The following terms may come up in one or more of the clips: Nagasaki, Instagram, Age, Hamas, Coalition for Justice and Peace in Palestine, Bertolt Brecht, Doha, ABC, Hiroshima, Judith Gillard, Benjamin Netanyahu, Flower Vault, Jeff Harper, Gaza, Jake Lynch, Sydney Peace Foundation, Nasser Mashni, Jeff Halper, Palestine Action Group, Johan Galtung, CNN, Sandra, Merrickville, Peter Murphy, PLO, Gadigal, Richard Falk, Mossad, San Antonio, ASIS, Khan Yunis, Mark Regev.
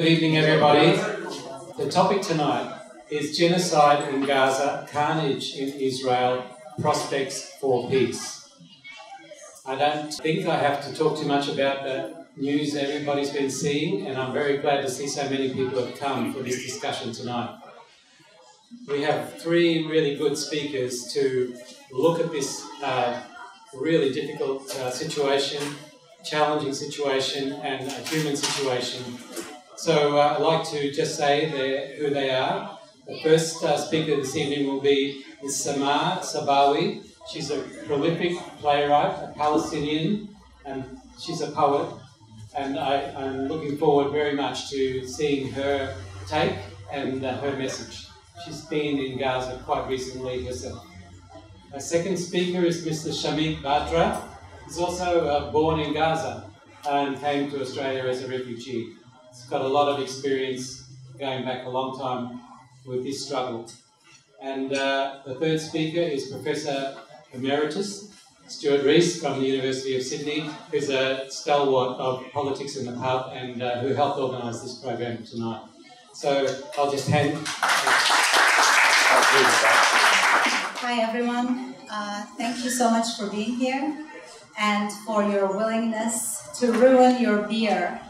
Good evening, everybody. The topic tonight is genocide in Gaza, carnage in Israel, prospects for peace. I don't think I have to talk too much about the news everybody's been seeing, and I'm very glad to see so many people have come for this discussion tonight. We have three really good speakers to look at this really difficult situation, challenging situation, and a human situation. So I'd like to just say who they are. The first speaker this evening will be Ms. Samar Sabawi. She's a prolific playwright, a Palestinian, and she's a poet. And I'm looking forward very much to seeing her take and her message. She's been in Gaza quite recently herself. Our second speaker is Mr. Shamikh Badra. He's also born in Gaza and came to Australia as a refugee. He's got a lot of experience going back a long time with this struggle. And the third speaker is Professor Emeritus Stuart Rees from the University of Sydney, who's a stalwart of politics in the pub and who helped organise this program tonight. So I'll just hand... Hi everyone, thank you so much for being here and for your willingness to ruin your beer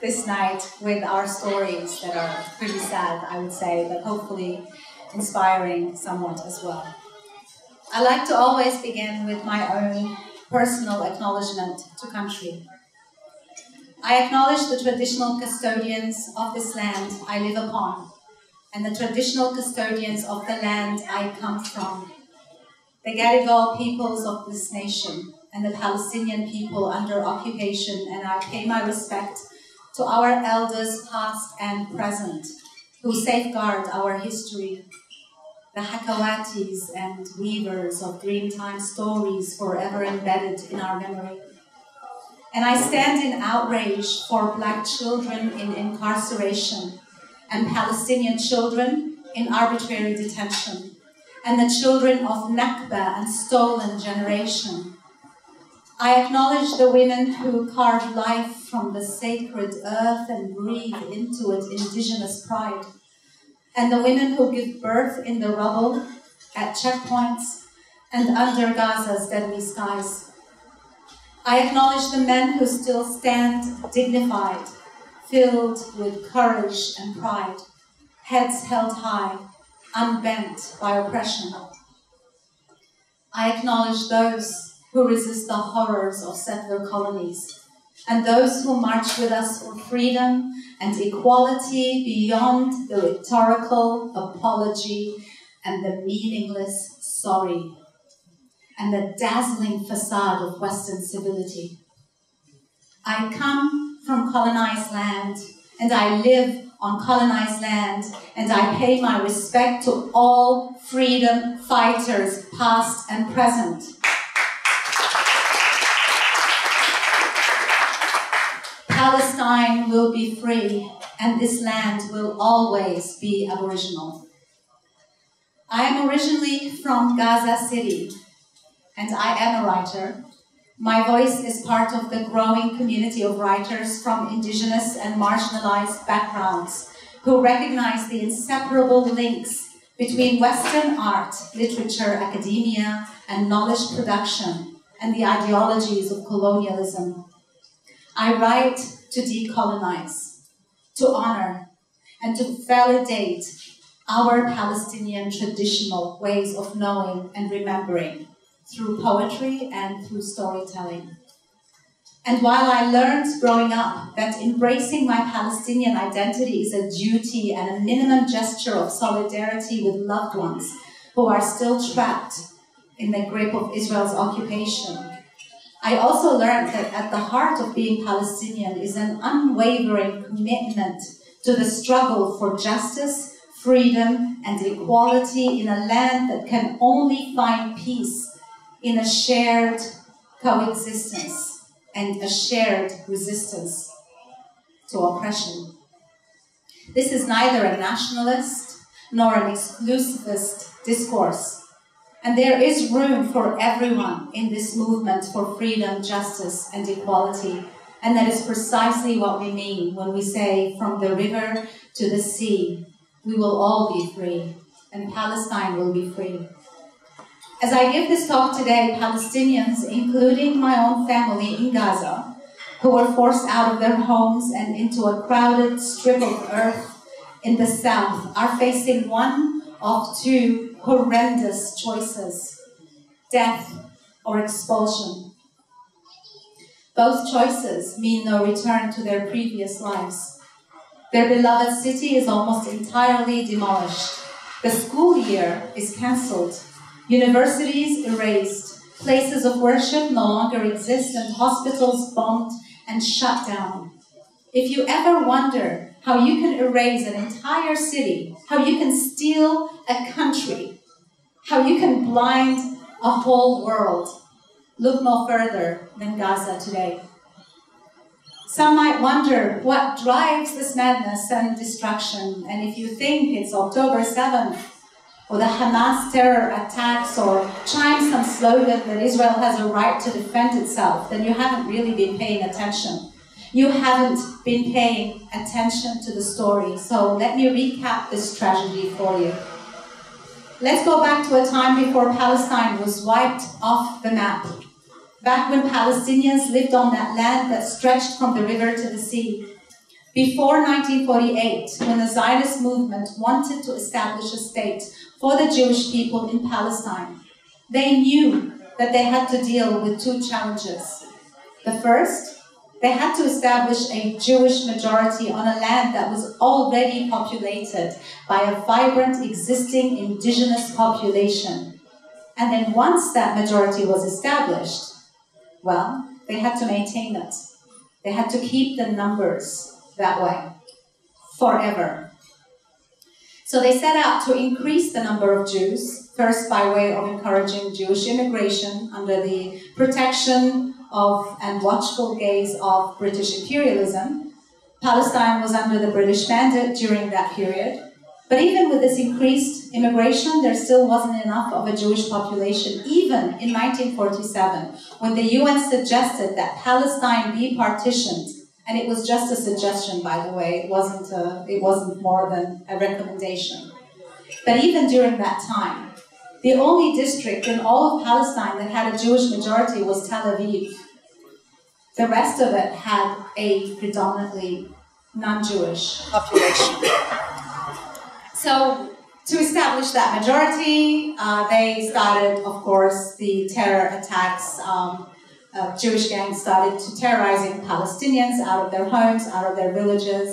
this night with our stories that are pretty sad, I would say, but hopefully inspiring somewhat as well. I like to always begin with my own personal acknowledgement to country. I acknowledge the traditional custodians of this land I live upon and the traditional custodians of the land I come from, the Gadigal peoples of this nation and the Palestinian people under occupation, and I pay my respect to our elders past and present, who safeguard our history, the Hakawatis and weavers of Dreamtime stories forever embedded in our memory. And I stand in outrage for black children in incarceration and Palestinian children in arbitrary detention, and the children of Nakba and stolen generation. I acknowledge the women who carved life from the sacred earth and breathe into it indigenous pride, and the women who give birth in the rubble, at checkpoints, and under Gaza's deadly skies. I acknowledge the men who still stand dignified, filled with courage and pride, heads held high, unbent by oppression. I acknowledge those who resist the horrors of settler colonies, and those who march with us for freedom and equality beyond the rhetorical apology and the meaningless sorry, and the dazzling facade of Western civility. I come from colonized land, and I live on colonized land, and I pay my respect to all freedom fighters, past and present. Palestine will be free, and this land will always be Aboriginal. I am originally from Gaza City, and I am a writer. My voice is part of the growing community of writers from indigenous and marginalized backgrounds who recognize the inseparable links between Western art, literature, academia, and knowledge production, and the ideologies of colonialism. I write to decolonize, to honor, and to validate our Palestinian traditional ways of knowing and remembering through poetry and through storytelling. And while I learned growing up that embracing my Palestinian identity is a duty and a minimum gesture of solidarity with loved ones who are still trapped in the grip of Israel's occupation, I also learned that at the heart of being Palestinian is an unwavering commitment to the struggle for justice, freedom, and equality in a land that can only find peace in a shared coexistence and a shared resistance to oppression. This is neither a nationalist nor an exclusivist discourse. And there is room for everyone in this movement for freedom, justice, and equality, And that is precisely what we mean when we say, from the river to the sea, we will all be free, and Palestine will be free. As I give this talk today, Palestinians, including my own family in Gaza, who were forced out of their homes and into a crowded strip of earth in the south, are facing one of two horrendous choices: death or expulsion. Both choices mean no return to their previous lives. Their beloved city is almost entirely demolished. The school year is cancelled. Universities erased, places of worship no longer exist, and hospitals bombed and shut down. If you ever wonder how you can erase an entire city, how you can steal a country, how you can blind a whole world, look no further than Gaza today. Some might wonder what drives this madness and destruction, and if you think it's October 7th, or the Hamas terror attacks, or chime some slogan that Israel has a right to defend itself, then you haven't really been paying attention. You haven't been paying attention to the story. So let me recap this tragedy for you. Let's go back to a time before Palestine was wiped off the map. Back when Palestinians lived on that land that stretched from the river to the sea. Before 1948, when the Zionist movement wanted to establish a state for the Jewish people in Palestine, they knew that they had to deal with two challenges. The first, they had to establish a Jewish majority on a land that was already populated by a vibrant existing indigenous population. And then once that majority was established, well, they had to maintain it. They had to keep the numbers that way, forever. So they set out to increase the number of Jews, first by way of encouraging Jewish immigration under the protection of and watchful gaze of British imperialism. Palestine was under the British mandate during that period. But even with this increased immigration, there still wasn't enough of a Jewish population, even in 1947, when the UN suggested that Palestine be partitioned. And it was just a suggestion, by the way. It wasn't more than a recommendation. But even during that time, the only district in all of Palestine that had a Jewish majority was Tel Aviv. The rest of it had a predominantly non-Jewish population. So to establish that majority, they started, of course, the terror attacks. Jewish gangs started terrorizing Palestinians out of their homes, out of their villages,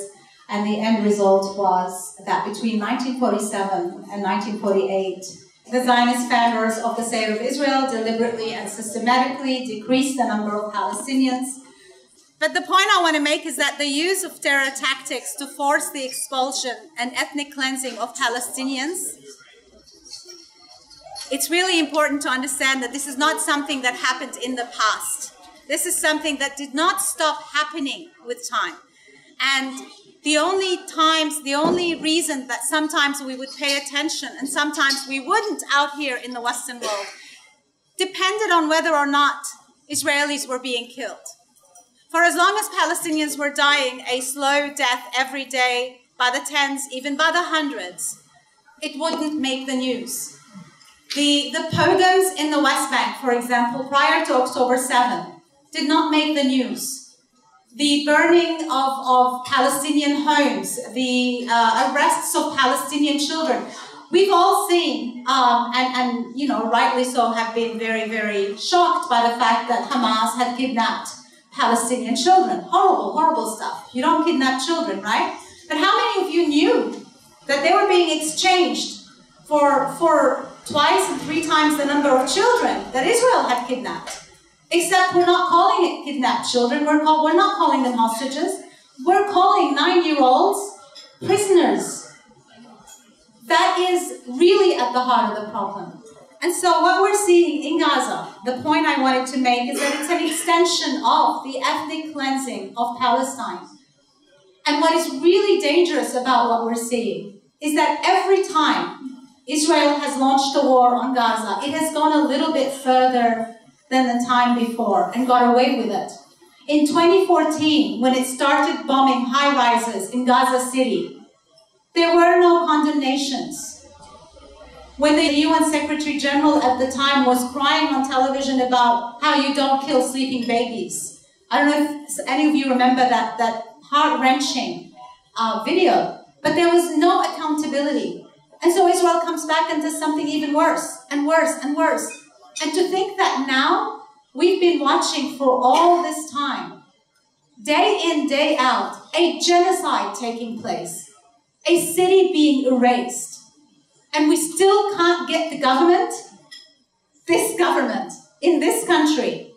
and the end result was that between 1947 and 1948, the Zionist founders of the State of Israel deliberately and systematically decreased the number of Palestinians. But the point I want to make is that the use of terror tactics to force the expulsion and ethnic cleansing of Palestinians, it's really important to understand that this is not something that happened in the past. This is something that did not stop happening with time. And the only reason that sometimes we would pay attention and sometimes we wouldn't out here in the Western world depended on whether or not Israelis were being killed. For as long as Palestinians were dying a slow death every day, by the tens, even by the hundreds, it wouldn't make the news. The pogroms in the West Bank, for example, prior to October 7, did not make the news. The burning of Palestinian homes, the arrests of Palestinian children, we've all seen, and you know, rightly so, have been very, very shocked by the fact that Hamas had kidnapped Palestinian children. Horrible, horrible stuff. You don't kidnap children, right? But how many of you knew that they were being exchanged for twice and three times the number of children that Israel had kidnapped? Except we're not calling it kidnapped children, we're not calling them hostages, we're calling 9-year-olds prisoners. That is really at the heart of the problem. And so what we're seeing in Gaza, the point I wanted to make is that it's an extension of the ethnic cleansing of Palestine. And what is really dangerous about what we're seeing is that every time Israel has launched a war on Gaza, it has gone a little bit further than the time before and got away with it. In 2014, when it started bombing high-rises in Gaza City, there were no condemnations. When the UN Secretary General at the time was crying on television about how you don't kill sleeping babies, I don't know if any of you remember that heart-wrenching video, but there was no accountability. And so Israel comes back and does something even worse, and worse, and worse. And to think that now, we've been watching for all this time, day in, day out, a genocide taking place, a city being erased, and we still can't get the government, this government, in this country,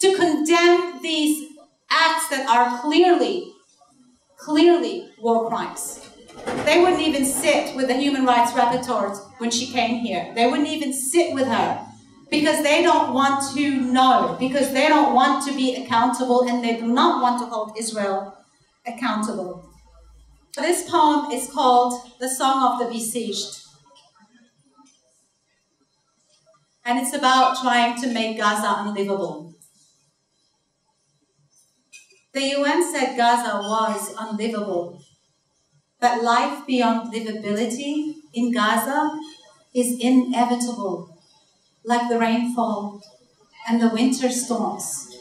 to condemn these acts that are clearly, clearly war crimes. They wouldn't even sit with the human rights rapporteur when she came here. They wouldn't even sit with her, because they don't want to know, because they don't want to be accountable, and they do not want to hold Israel accountable. This poem is called The Song of the Besieged. And it's about trying to make Gaza unlivable. The UN said Gaza was unlivable, but life beyond livability in Gaza is inevitable, like the rainfall and the winter storms.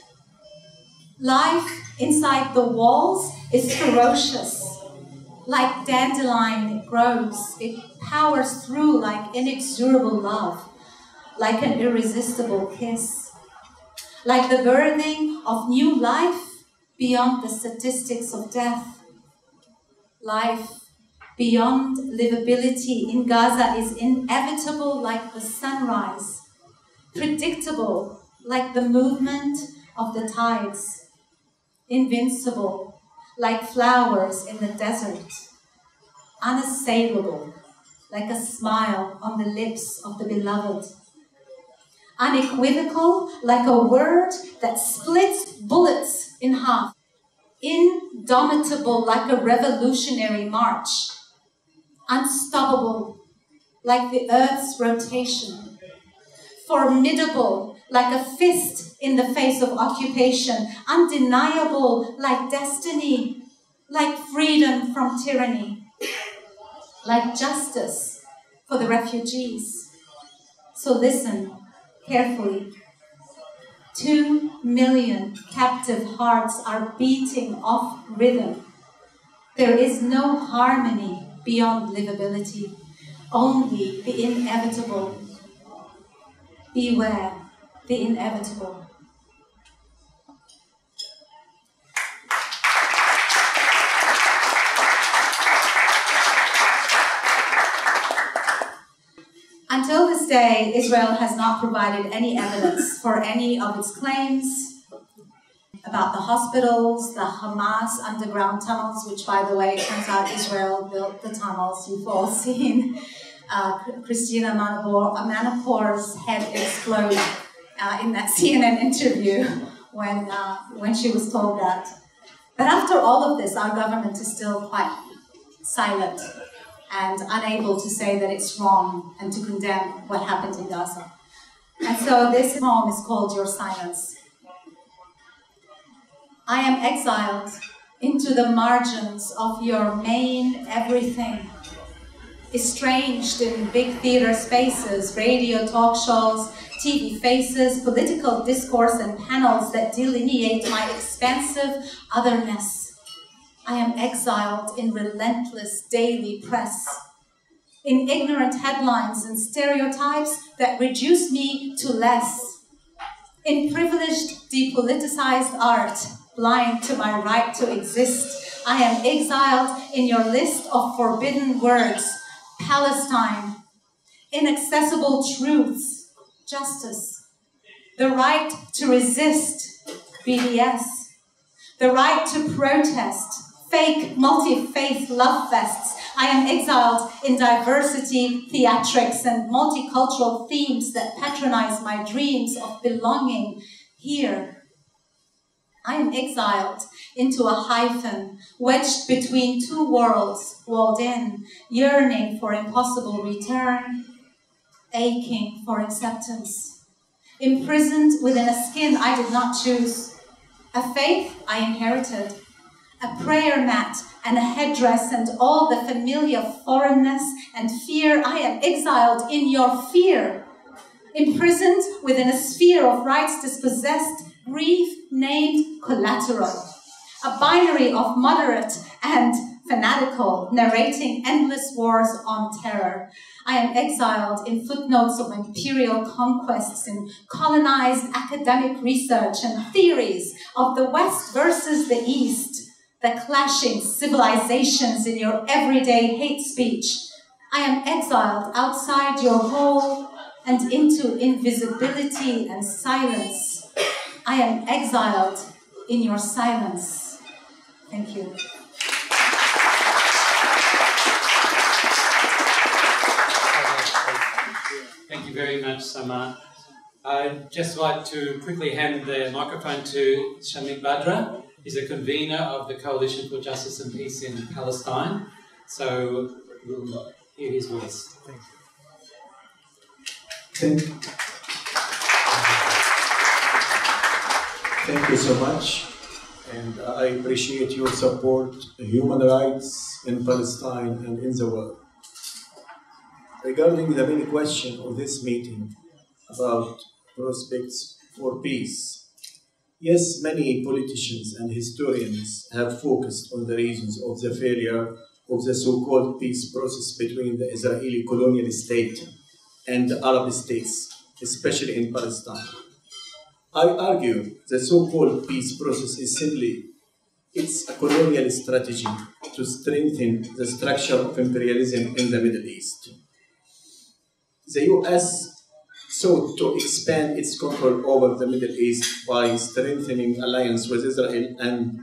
Life inside the walls is ferocious. Like dandelion, it grows. It powers through like inexorable love, like an irresistible kiss. Like the birthing of new life beyond the statistics of death. Life beyond livability in Gaza is inevitable, like the sunrise. Predictable, like the movement of the tides. Invincible, like flowers in the desert. Unassailable, like a smile on the lips of the beloved. Unequivocal, like a word that splits bullets in half. Indomitable, like a revolutionary march. Unstoppable, like the earth's rotation. Formidable, like a fist in the face of occupation. Undeniable, like destiny. Like freedom from tyranny. Like justice for the refugees. So listen carefully. 2 million captive hearts are beating off rhythm. There is no harmony beyond livability. Only the inevitable. Beware the inevitable. Until this day, Israel has not provided any evidence for any of its claims about the hospitals, the Hamas underground tunnels, which, by the way, turns out Israel built the tunnels you've all seen. Christina Manapour's head exploded in that CNN interview when she was told that. But after all of this, our government is still quite silent and unable to say that it's wrong and to condemn what happened in Gaza. And so this poem is called Your Silence. I am exiled into the margins of your main everything. Estranged in big theater spaces, radio talk shows, TV faces, political discourse and panels that delineate my expansive otherness. I am exiled in relentless daily press, in ignorant headlines and stereotypes that reduce me to less, in privileged, depoliticized art, blind to my right to exist. I am exiled in your list of forbidden words, Palestine, inaccessible truths, justice, the right to resist, BDS, the right to protest, fake multi-faith love fests. I am exiled in diversity, theatrics, and multicultural themes that patronize my dreams of belonging here. I am exiled into a hyphen, wedged between two worlds, walled in, yearning for impossible return, aching for acceptance. Imprisoned within a skin I did not choose, a faith I inherited, a prayer mat and a headdress and all the familiar foreignness and fear. I am exiled in your fear, imprisoned within a sphere of rights dispossessed, brief, named collateral, a binary of moderate and fanatical, narrating endless wars on terror. I am exiled in footnotes of imperial conquests, in colonized academic research and theories of the West versus the East, the clashing civilizations in your everyday hate speech. I am exiled outside your hall and into invisibility and silence. I am exiled in your silence. Thank you. Thank you very much, Samar. I'd just like to quickly hand the microphone to Shamikh Badra. He's a convener of the Coalition for Justice and Peace in Palestine. So we'll hear his voice. Thank you. Thank you so much. And I appreciate your support for human rights in Palestine and in the world. Regarding the main question of this meeting about prospects for peace, yes, many politicians and historians have focused on the reasons of the failure of the so-called peace process between the Israeli colonial state and the Arab states, especially in Palestine. I argue the so-called peace process is simply a colonial strategy to strengthen the structure of imperialism in the Middle East. The U.S. sought to expand its control over the Middle East by strengthening alliance with Israel and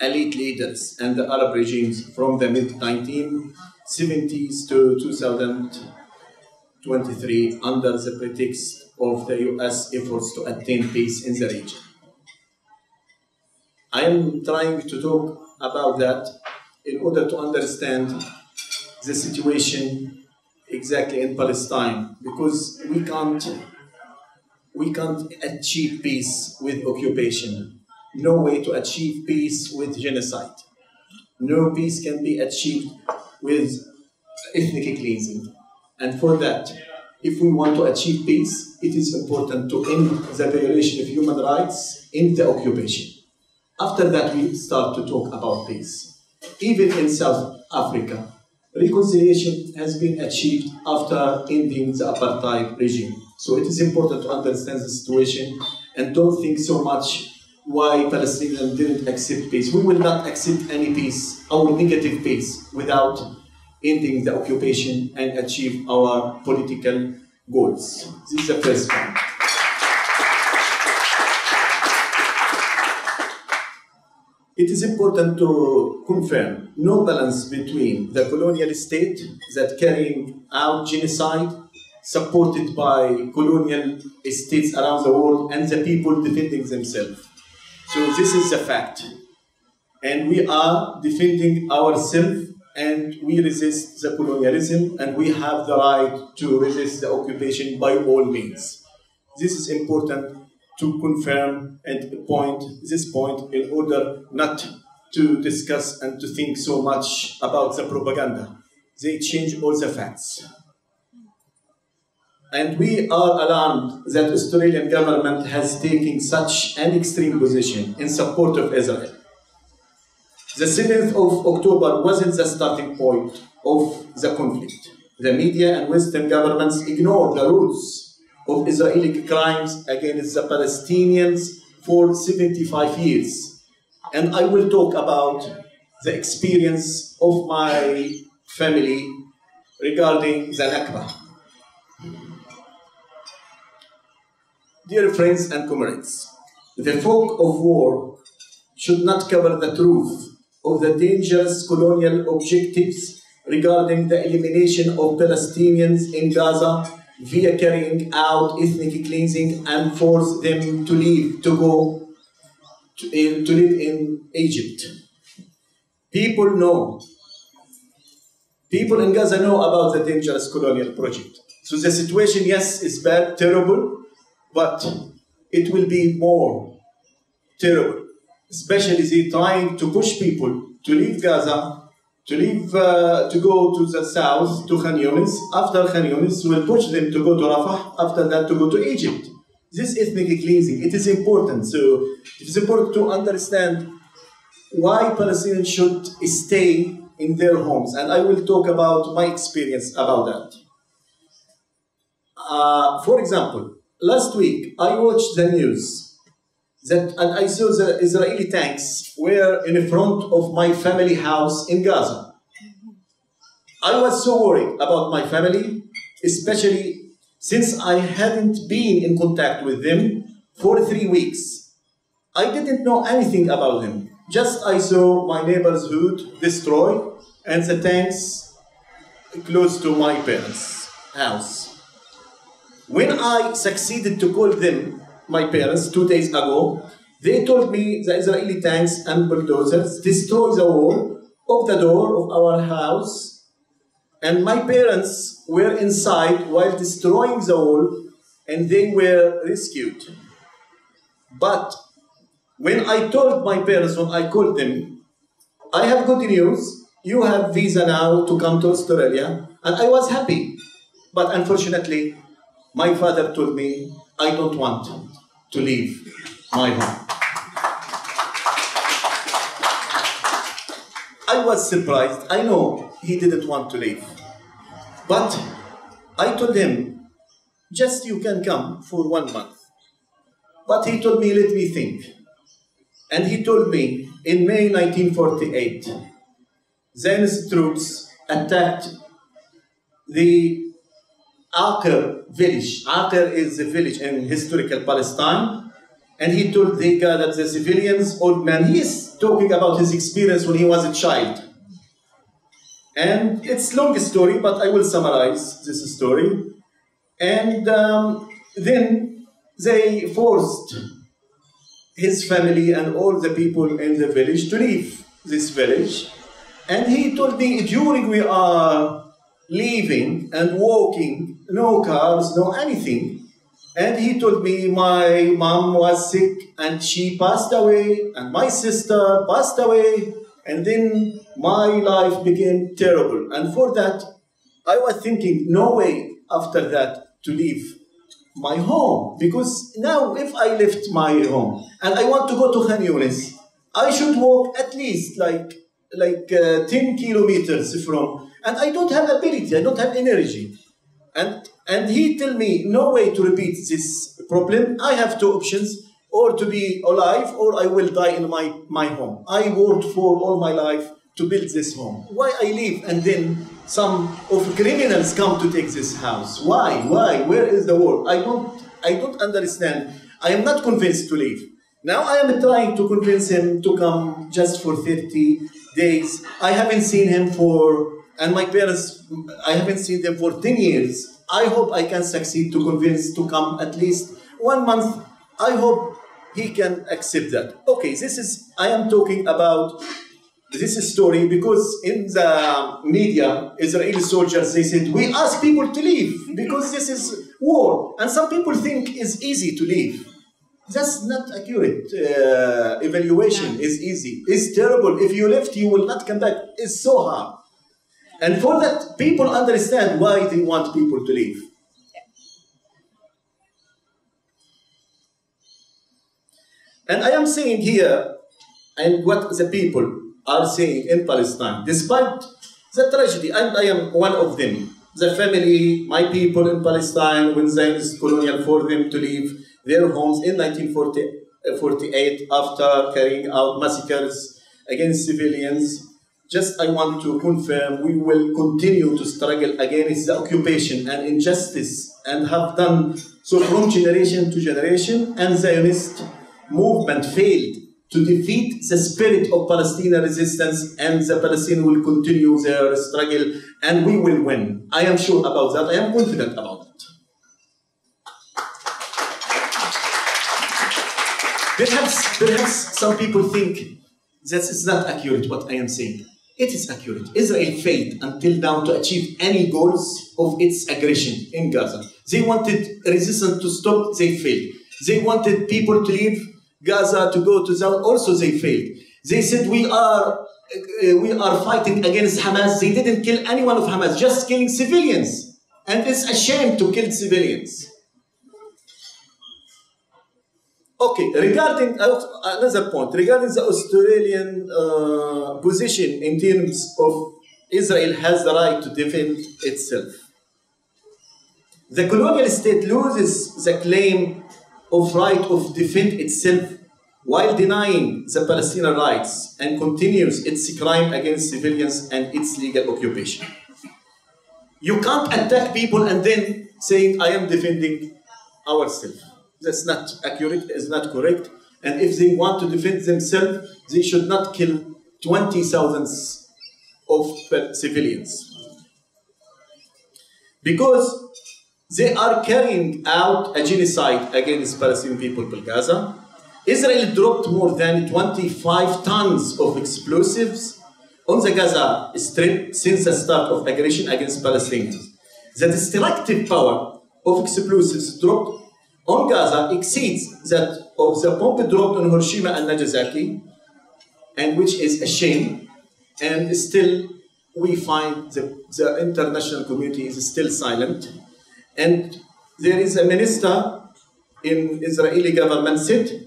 elite leaders and the Arab regimes from the mid-1970s to 2023 under the pretext of the U.S. efforts to attain peace in the region. I am trying to talk about that in order to understand the situation exactly in Palestine, because we can't achieve peace with occupation. No way to achieve peace with genocide. No peace can be achieved with ethnic cleansing. And for that, if we want to achieve peace, it is important to end the violation of human rights in the occupation. After that, we start to talk about peace. Even in South Africa, reconciliation has been achieved after ending the apartheid regime. So it is important to understand the situation and don't think so much why Palestinians didn't accept peace. We will not accept any peace, our negative peace, without ending the occupation and achieve our political goals. This is the first point. It is important to confirm no balance between the colonial state that carrying out genocide supported by colonial states around the world and the people defending themselves. So this is a fact. And we are defending ourselves and we resist the colonialism and we have the right to resist the occupation by all means. This is important to confirm and point this point in order not to discuss and to think so much about the propaganda. They change all the facts. And we are alarmed that the Australian government has taken such an extreme position in support of Israel. The 7th of October wasn't the starting point of the conflict. The media and Western governments ignored the rules of Israeli crimes against the Palestinians for 75 years. And I will talk about the experience of my family regarding the Nakba. Dear friends and comrades, the fog of war should not cover the truth of the dangerous colonial objectives regarding the elimination of Palestinians in Gaza via carrying out ethnic cleansing and force them to leave, to live in Egypt. People in Gaza know about the dangerous colonial project. So the situation, yes, is bad, terrible, but it will be more terrible especially trying to push people to leave Gaza, to leave, to go to the south, to Khan Yunis. After Khan Yunis, will push them to go to Rafah, after that to go to Egypt. This ethnic cleansing, it is important. So it is important to understand why Palestinians should stay in their homes. And I will talk about my experience about that. For example, last week, I watched the news and I saw the Israeli tanks were in front of my family house in Gaza. I was so worried about my family, especially since I hadn't been in contact with them for 3 weeks. I didn't know anything about them. Just I saw my neighbor's hood destroyed and the tanks close to my parents' house. When I succeeded to call them, my parents, 2 days ago, they told me the Israeli tanks and bulldozers destroyed the wall of the door of our house, and my parents were inside while destroying the wall, and they were rescued. But when I told my parents, when I called them, I have good news, you have visa now to come to Australia, and I was happy. But unfortunately, my father told me, I don't want to leave my home. I was surprised. I know he didn't want to leave. But I told him, just you can come for 1 month. But he told me, let me think. And he told me, in May 1948, Zionist troops attacked the Aqr village. Aqr is a village in historical Palestine. And he told the guy that the civilians, old man, he is talking about his experience when he was a child. And it's a long story, but I will summarize this story. And then they forced his family and all the people in the village to leave this village. And he told me, during we are leaving and walking, no cars, no anything. And he told me my mom was sick and she passed away and my sister passed away. And then my life became terrible. And for that, I was thinking, no way after that to leave my home. Because now if I left my home and I want to go to Khan Yunis, I should walk at least like 10 kilometers from. And I don't have ability, I don't have energy. And he tell me, no way to repeat this problem. I have two options, or to be alive, or I will die in my home. I worked for all my life to build this home. Why I leave and then some of criminals come to take this house? Why? Why? Where is the war? I don't understand. I am not convinced to leave. Now I am trying to convince him to come just for 30 days. I haven't seen him for... And my parents, I haven't seen them for 10 years. I hope I can succeed to convince to come at least 1 month. I hope he can accept that. Okay, I am talking about this story because in the media, Israeli soldiers, they said, we ask people to leave because this is war. And some people think it's easy to leave. That's not accurate. Evaluation is easy. It's terrible. If you left, you will not come back. It's so hard. And for that, people understand why they want people to leave. And I am saying here, and what the people are saying in Palestine, despite the tragedy, and I am one of them, the family, my people in Palestine, when Zionist colonial forced them to leave their homes in 1948 after carrying out massacres against civilians. Just I want to confirm, we will continue to struggle against the occupation and injustice and have done so from generation to generation, and Zionist movement failed to defeat the spirit of Palestinian resistance, and the Palestinians will continue their struggle and we will win. I am sure about that, I am confident about it. Perhaps some people think that is not accurate what I am saying. It is accurate. Israel failed until now to achieve any goals of its aggression in Gaza. They wanted resistance to stop, they failed. They wanted people to leave, Gaza, to go to Zone, also they failed. They said, we are fighting against Hamas. They didn't kill anyone of Hamas, just killing civilians. And it's a shame to kill civilians. Okay, regarding another point, regarding the Australian position in terms of Israel has the right to defend itself. The colonial state loses the claim of right of defend itself while denying the Palestinian rights and continues its crime against civilians and its legal occupation. You can't attack people and then saying, I am defending ourselves. That's not accurate, it's not correct. And if they want to defend themselves, they should not kill 20,000 of civilians. Because they are carrying out a genocide against Palestinian people in Gaza. Israel dropped more than 25 tons of explosives on the Gaza Strip since the start of aggression against Palestinians. The destructive power of explosives dropped on Gaza exceeds that of the bomb dropped on Hiroshima and Nagasaki, and which is a shame. And still, we find the international community is still silent. And there is a minister in Israeli government said,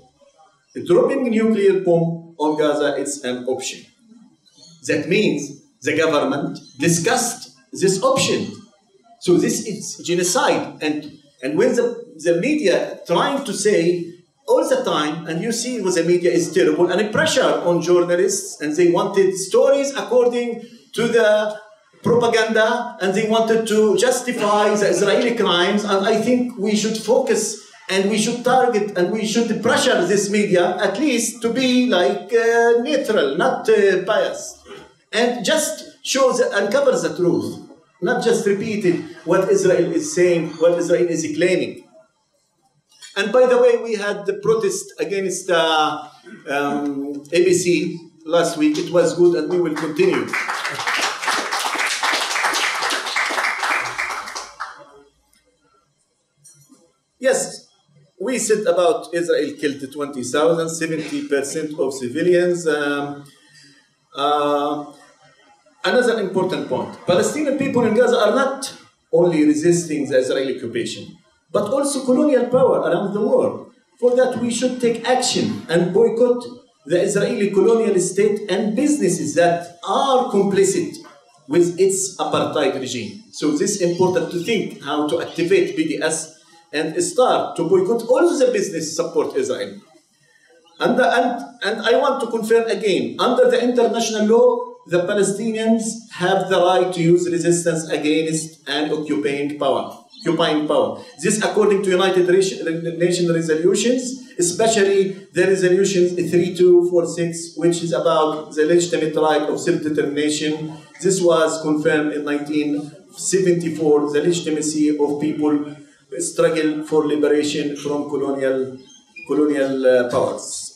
dropping nuclear bomb on Gaza is an option. That means the government discussed this option. So this is genocide. And when the media trying to say all the time, and you see what the media is terrible, and a pressure on journalists, and they wanted stories according to the propaganda, and they wanted to justify the Israeli crimes, and I think we should focus, and we should target, and we should pressure this media, at least to be like neutral, not biased, and just show the, uncover the truth, not just repeating what Israel is saying, what Israel is claiming. And by the way, we had the protest against ABC last week. It was good, and we will continue. Yes, we said about Israel killed 20,000, 70% of civilians. Another important point. Palestinian people in Gaza are not only resisting the Israeli occupation, but also colonial power around the world. For that, we should take action and boycott the Israeli colonial state and businesses that are complicit with its apartheid regime. So this is important to think how to activate BDS and start to boycott all the business support Israel. And I want to confirm again, under the international law, the Palestinians have the right to use resistance against an occupying power. This according to United Nations resolutions, especially the resolutions 3246, which is about the legitimate right of self-determination. This was confirmed in 1974, the legitimacy of people struggle for liberation from colonial powers.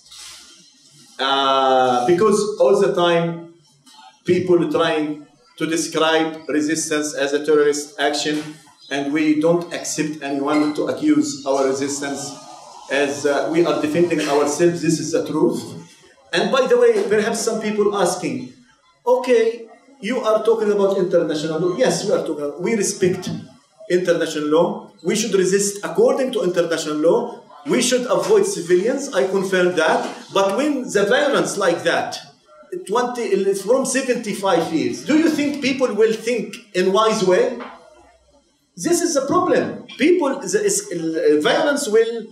Because all the time, people trying to describe resistance as a terrorist action, and we don't accept anyone to accuse our resistance as we are defending ourselves. This is the truth. And by the way, perhaps some people asking, okay, you are talking about international law. Yes, we are talking about, we respect international law. We should resist according to international law. We should avoid civilians. I confirm that. But when the violence like that, from 75 years, do you think people will think in wise way? This is the problem. People, violence will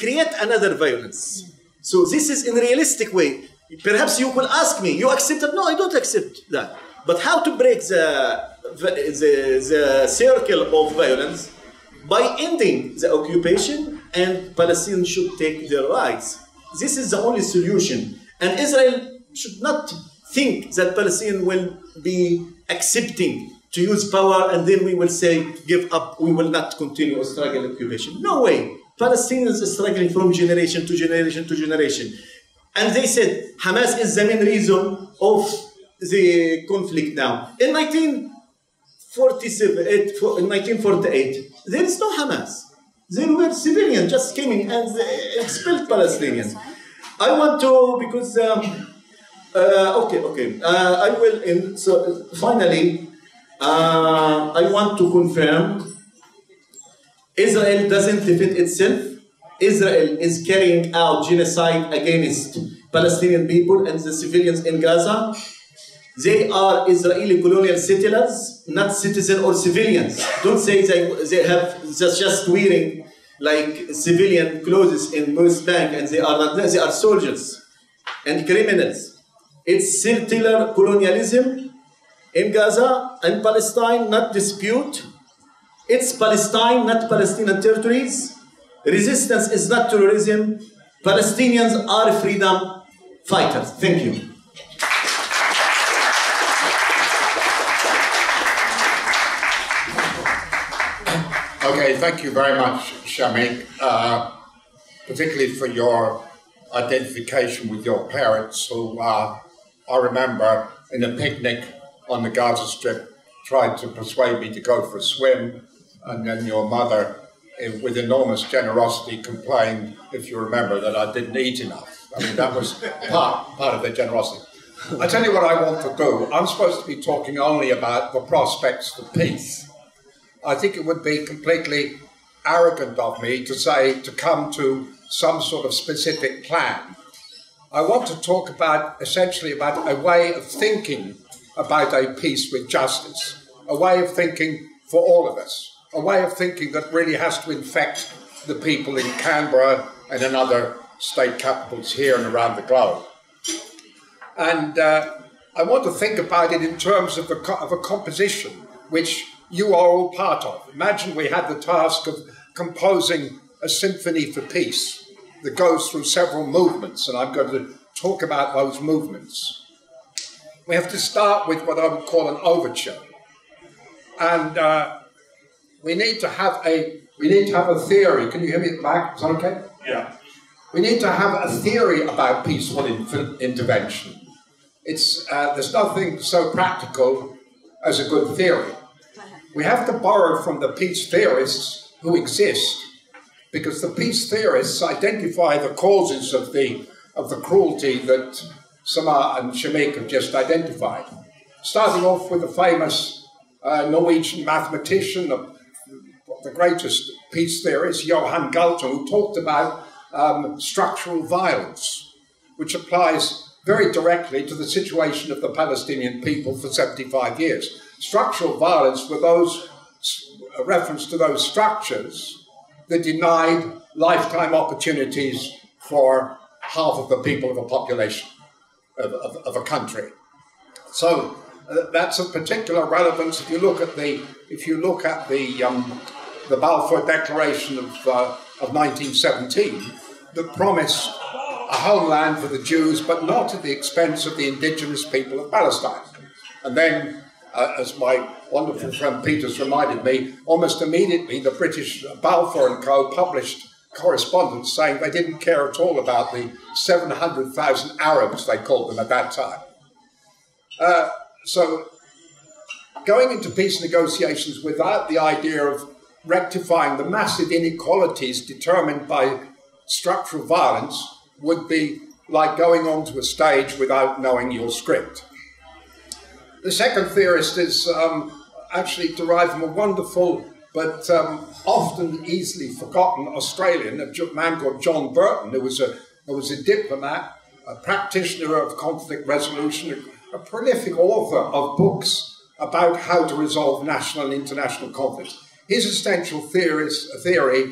create another violence. So this is in a realistic way. Perhaps you will ask me, you accept it? No, I don't accept that. But how to break the circle of violence? By ending the occupation, and Palestinians should take their rights. This is the only solution. And Israel should not think that Palestinians will be accepting to use power, and then we will say, give up, we will not continue a struggle occupation. No way. Palestinians are struggling from generation to generation to generation. And they said, Hamas is the main reason of the conflict now. In 1948, there is no Hamas. They were civilians, just came in and expelled Palestinians. I want to, because, I will, so finally, I want to confirm Israel doesn't defend itself. Israel is carrying out genocide against Palestinian people and the civilians in Gaza. They are Israeli colonial settlers, not citizens or civilians. Don't say they have just wearing like civilian clothes in West Bank and they are not. They are soldiers and criminals. It's settler colonialism in Gaza and Palestine, not dispute. It's Palestine, not Palestinian territories. Resistance is not terrorism. Palestinians are freedom fighters. Thank you. Okay, thank you very much, Shamikh, particularly for your identification with your parents, who I remember in a picnic on the Gaza Strip tried to persuade me to go for a swim, and then your mother, with enormous generosity, complained, if you remember, that I didn't eat enough. I mean, that was part of their generosity. I tell you what I want to do. I'm supposed to be talking only about the prospects for peace. I think it would be completely arrogant of me to say to come to some sort of specific plan. I want to talk about, essentially, about a way of thinking about a peace with justice, a way of thinking for all of us, a way of thinking that really has to infect the people in Canberra and in other state capitals here and around the globe. And I want to think about it in terms of a composition which you are all part of. Imagine we had the task of composing a symphony for peace that goes through several movements, and I'm going to talk about those movements. We have to start with what I would call an overture, and we need to have a theory. Can you hear me back? Is that okay? Yeah. We need to have a theory about peaceful intervention. It's there's nothing so practical as a good theory. We have to borrow from the peace theorists who exist, because the peace theorists identify the causes of the cruelty that Samar and Shamikh have just identified. Starting off with the famous Norwegian mathematician, the greatest peace theorist, Johan Galtung, who talked about structural violence, which applies very directly to the situation of the Palestinian people for 75 years. Structural violence were those, a reference to those structures that denied lifetime opportunities for half of the people of a population, of a country. So that's of particular relevance if you look at the Balfour Declaration of 1917 that promised a homeland for the Jews, but not at the expense of the indigenous people of Palestine. And then, as my wonderful friend Peters reminded me, almost immediately the British Balfour and Co. published correspondence saying they didn't care at all about the 700,000 Arabs, they called them at that time. So going into peace negotiations without the idea of rectifying the massive inequalities determined by structural violence would be like going onto a stage without knowing your script. The second theorist is actually derived from a wonderful but often easily forgotten Australian, a man called John Burton, who was a diplomat, a practitioner of conflict resolution, a prolific author of books about how to resolve national and international conflicts. His essential theory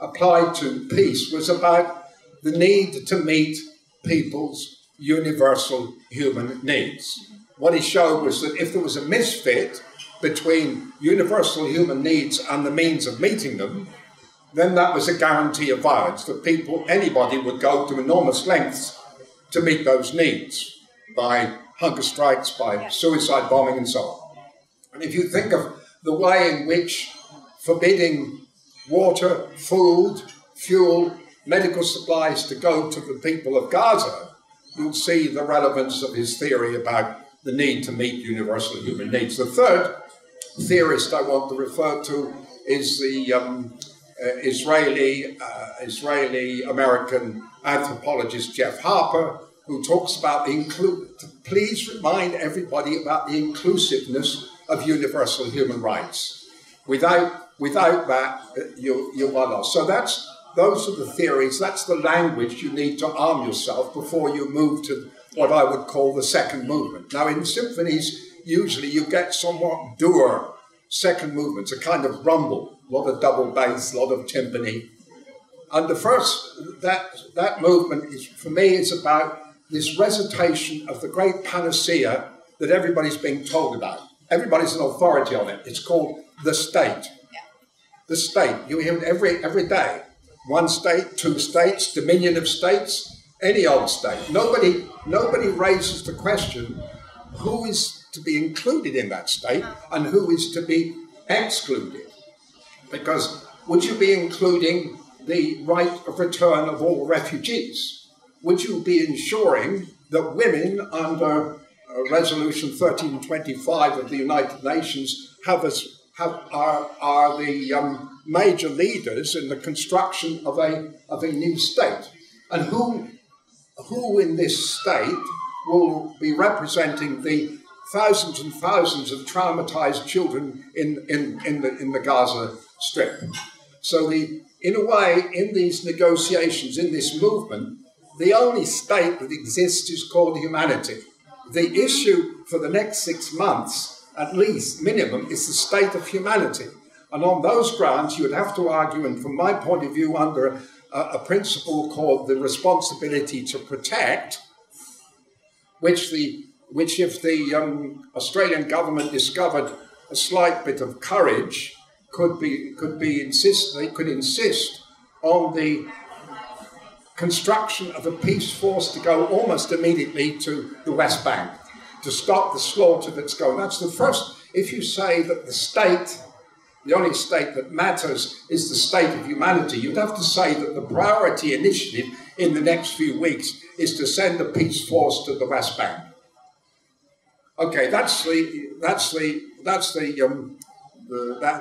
applied to peace was about the need to meet people's universal human needs. What he showed was that if there was a misfit between universal human needs and the means of meeting them, then that was a guarantee of violence, that people, anybody would go to enormous lengths to meet those needs by hunger strikes, by suicide bombing and so on. And if you think of the way in which forbidding water, food, fuel, medical supplies to go to the people of Gaza, you'll see the relevance of his theory about the need to meet universal human needs. The third theorist I want to refer to is the Israeli-American anthropologist Jeff Harper, who talks about please remind everybody about the inclusiveness of universal human rights. Without that, you're lost. So those are the theories, that's the language you need to arm yourself before you move to what I would call the second movement. Now in symphonies, usually you get somewhat dour second movements, a kind of rumble, a lot of double bass, a lot of timpani. And the first, that movement is, for me, is about this recitation of the great panacea that everybody's being told about. Everybody's an authority on it. It's called the state. Yeah. The state, you hear it every day. One state, two states, dominion of states, any old state. Nobody raises the question, who is to be included in that state and who is to be excluded? Because would you be including the right of return of all refugees? Would you be ensuring that women under Resolution 1325 of the United Nations are the major leaders in the construction of a new state? And who in this state will be representing the thousands and thousands of traumatized children in the Gaza Strip? So in a way, in these negotiations, in this movement, the only state that exists is called humanity. The issue for the next 6 months, at least, minimum, is the state of humanity. And on those grounds, you would have to argue, and from my point of view, under a principle called the responsibility to protect, which if the Australian government discovered a slight bit of courage, could insist on the construction of a peace force to go almost immediately to the West Bank, to stop the slaughter that's going. That's the first. If you say that the state, the only state that matters is the state of humanity, you'd have to say that the priority initiative in the next few weeks is to send a peace force to the West Bank. Okay, that's the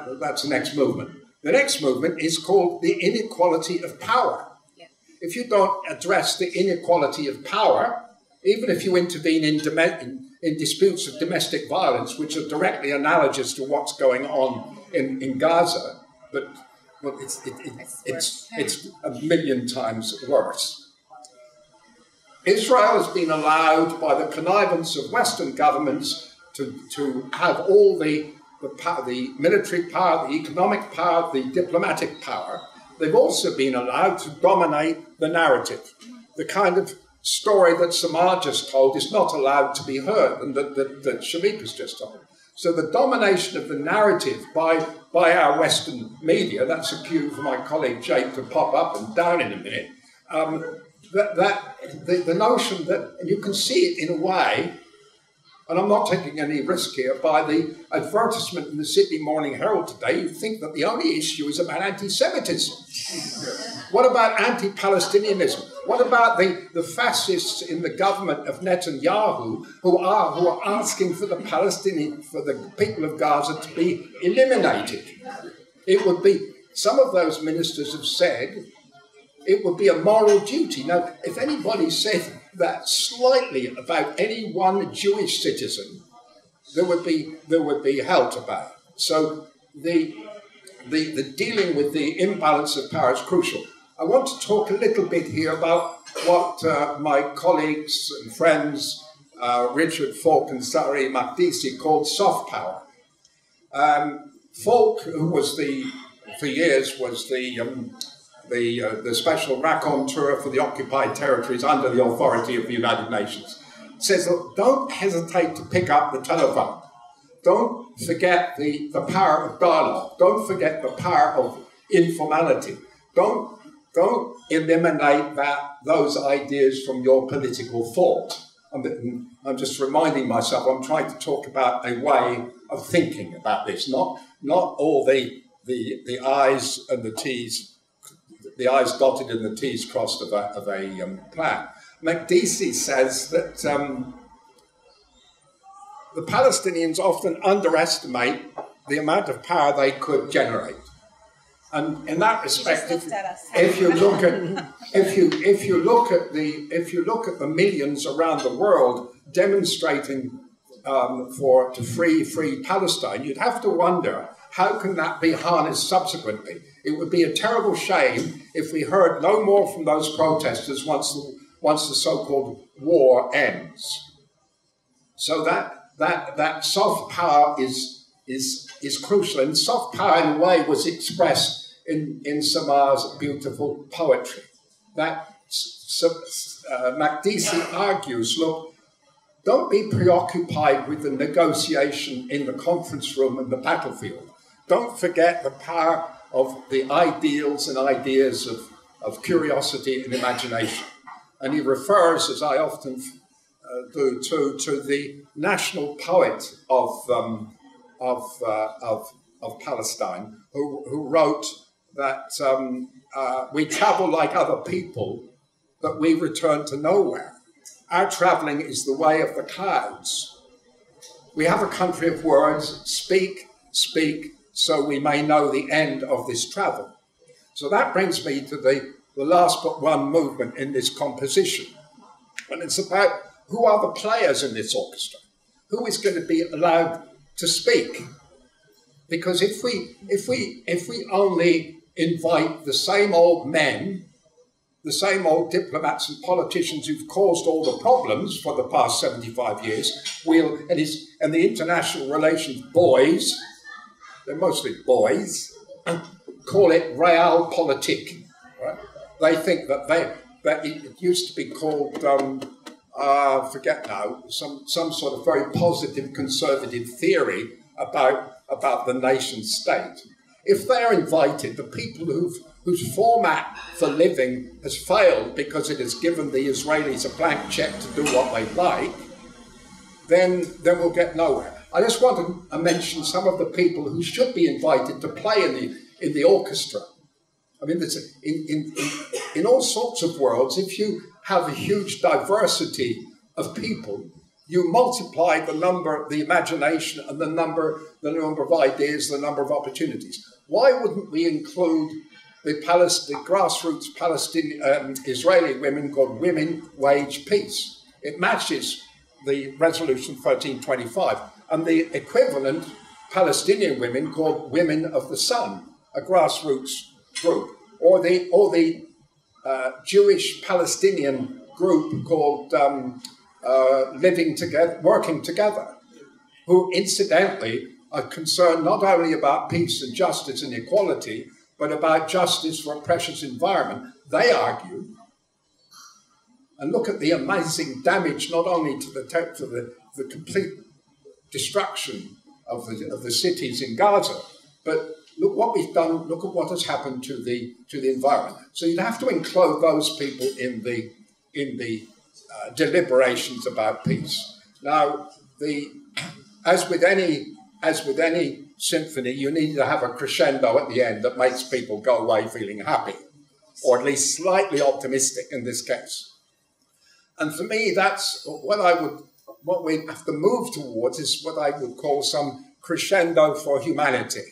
next movement. The next movement is called the inequality of power. Yeah. If you don't address the inequality of power, even if you intervene in disputes of domestic violence, which are directly analogous to what's going on in Gaza, but well, it's a million times worse. Israel has been allowed by the connivance of Western governments to have all the military power, the economic power, the diplomatic power. They've also been allowed to dominate the narrative. The kind of story that Samar just told is not allowed to be heard, and that Shamikh has just told. So the domination of the narrative by our Western media, that's a cue for my colleague Jake to pop up and down in a minute, the notion that, and you can see it in a way, and I'm not taking any risk here, by the advertisement in the Sydney Morning Herald today, you think that the only issue is about anti-Semitism. What about anti-Palestinianism? What about the fascists in the government of Netanyahu who are asking for the people of Gaza to be eliminated? It would be, some of those ministers have said, it would be a moral duty. Now, if anybody said that slightly about any one Jewish citizen, there would be hell to pay. So the dealing with the imbalance of power is crucial. I want to talk a little bit here about what my colleagues and friends Richard Falk and Sari Makdisi called soft power. Falk, who was for years was the special raconteur for the occupied territories under the authority of the United Nations, says, look, don't hesitate to pick up the telephone. Don't forget the power of dialogue. Don't forget the power of informality. Don't eliminate those ideas from your political thought. I'm just reminding myself, I'm trying to talk about a way of thinking about this, not all the I's and the T's, the I's dotted and the T's crossed of a plan. Makdisi says that the Palestinians often underestimate the amount of power they could generate. And in that respect, if you look at the millions around the world demonstrating to free Palestine, you'd have to wonder how can that be harnessed subsequently. It would be a terrible shame if we heard no more from those protesters once the so-called war ends. So that soft power is crucial, and soft power in a way was expressed in Samar's beautiful poetry. That Makdisi argues, look, don't be preoccupied with the negotiation in the conference room and the battlefield. Don't forget the power of the ideals and ideas of curiosity and imagination. And he refers, as I often do, to the national poet of Palestine, who wrote that we travel like other people, but we return to nowhere. Our traveling is the way of the clouds. We have a country of words, speak, speak, so we may know the end of this travel. So that brings me to the last but one movement in this composition. And it's about who are the players in this orchestra? Who is going to be allowed to speak? Because if we only invite the same old men, the same old diplomats and politicians who've caused all the problems for the past 75 years, and the international relations boys, they're mostly boys, call it realpolitik. Right? They think that it used to be called, I forget now, some sort of very positive conservative theory about the nation state. If they're invited, the people whose format for living has failed because it has given the Israelis a blank check to do what they like, then we'll get nowhere. I just want to mention some of the people who should be invited to play in the orchestra. I mean, in all sorts of worlds, if you have a huge diversity of people, you multiply the imagination and the number of ideas, the number of opportunities. Why wouldn't we include the grassroots Palestinian Israeli women called Women Wage Peace? It matches the resolution 1325 and the equivalent Palestinian women called Women of the Sun, a grassroots group, or the Jewish Palestinian group called Living Together, Working Together, who incidentally are concerned not only about peace and justice and equality, but about justice for a precious environment, they argue. And look at the amazing damage, not only to the complete destruction of the cities in Gaza, but look what we've done, look at what has happened to the environment. So you'd have to include those people in the deliberations about peace. Now, as with any symphony, you need to have a crescendo at the end that makes people go away feeling happy, or at least slightly optimistic in this case. And for me, that's what we have to move towards is what I would call some crescendo for humanity.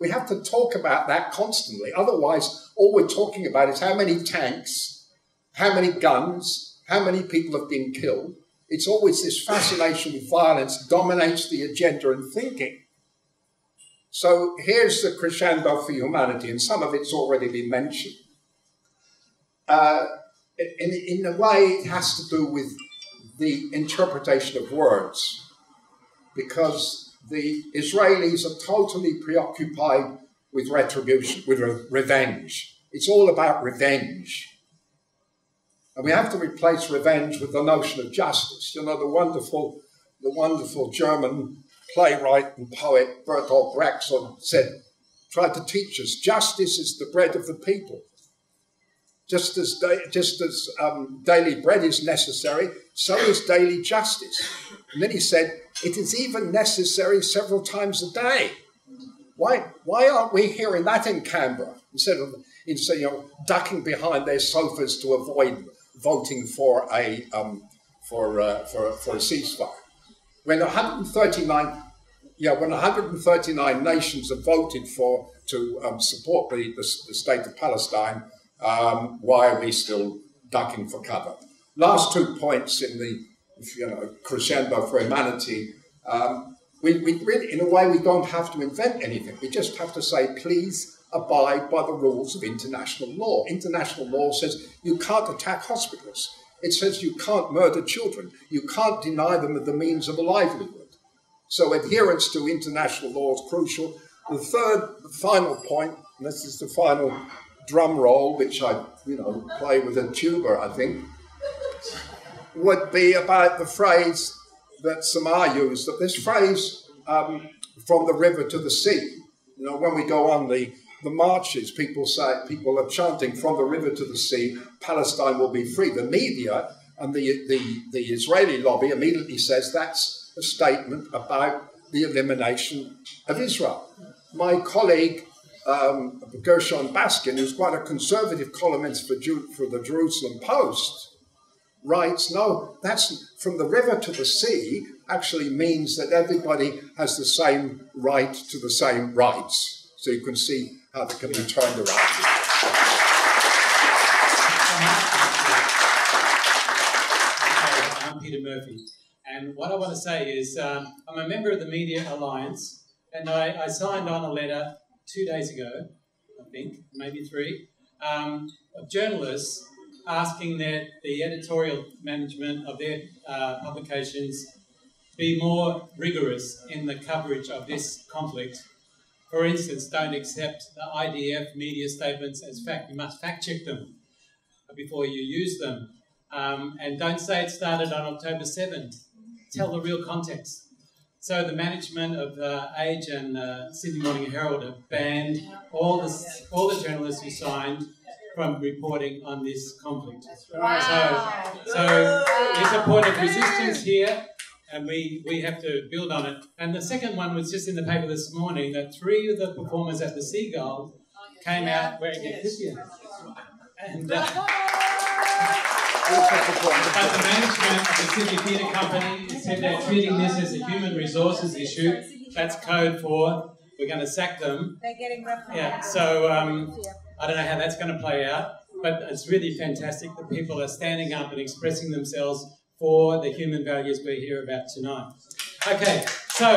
We have to talk about that constantly. Otherwise, all we're talking about is how many tanks, how many guns, how many people have been killed. It's always this fascination with violence dominates the agenda and thinking. So here's the crescendo for humanity, and some of it's already been mentioned. In a way, it has to do with the interpretation of words, because the Israelis are totally preoccupied with retribution, with revenge. It's all about revenge. And we have to replace revenge with the notion of justice. You know, the wonderful German playwright and poet Bertolt Brecht tried to teach us, justice is the bread of the people. Just as daily bread is necessary, so is daily justice. And then he said, it is even necessary several times a day. Why aren't we hearing that in Canberra? Instead of ducking behind their sofas to avoid voting for a ceasefire, when 139 Yeah, when 139 nations have voted for to support the state of Palestine, why are we still ducking for cover? Last 2 points in the crescendo for humanity. We really, in a way, we don't have to invent anything. We just have to say, please abide by the rules of international law. International law says you can't attack hospitals. It says you can't murder children. You can't deny them of the means of a livelihood. So adherence to international law is crucial. The third, final point, and this is the final drum roll, which I, play with a tuba, I think, would be about the phrase that Samar used, that this phrase, from the river to the sea. You know, when we go on the marches, people are chanting, from the river to the sea, Palestine will be free. The media and the Israeli lobby immediately says that's a statement about the elimination of Israel. My colleague, Gershon Baskin, who's quite a conservative columnist for the Jerusalem Post, writes, no, that's from the river to the sea actually means that everybody has the same right to the same rights. So you can see how that can be turned around. I'm Peter Murphy, and what I want to say is I'm a member of the Media Alliance, and I signed on a letter 2 days ago, I think, maybe three, of journalists asking that the editorial management of their publications be more rigorous in the coverage of this conflict. For instance, don't accept the IDF media statements as fact. You must fact check them before you use them. And don't say it started on October 7th. Tell the real context. So the management of Age and Sydney Morning Herald have banned all the journalists who signed from reporting on this conflict. Wow. So there's a point of resistance here, and we have to build on it. And the second one was just in the paper this morning, that 3 of the performers at the Seagull came out wearing Egyptian. And the management of the Sydney Theatre Company said they're treating this as a human resources issue. That's code for we're going to sack them. They're getting reprimanded. Yeah, so... I don't know how that's going to play out, but it's really fantastic that people are standing up and expressing themselves for the human values we hear about tonight. Okay, so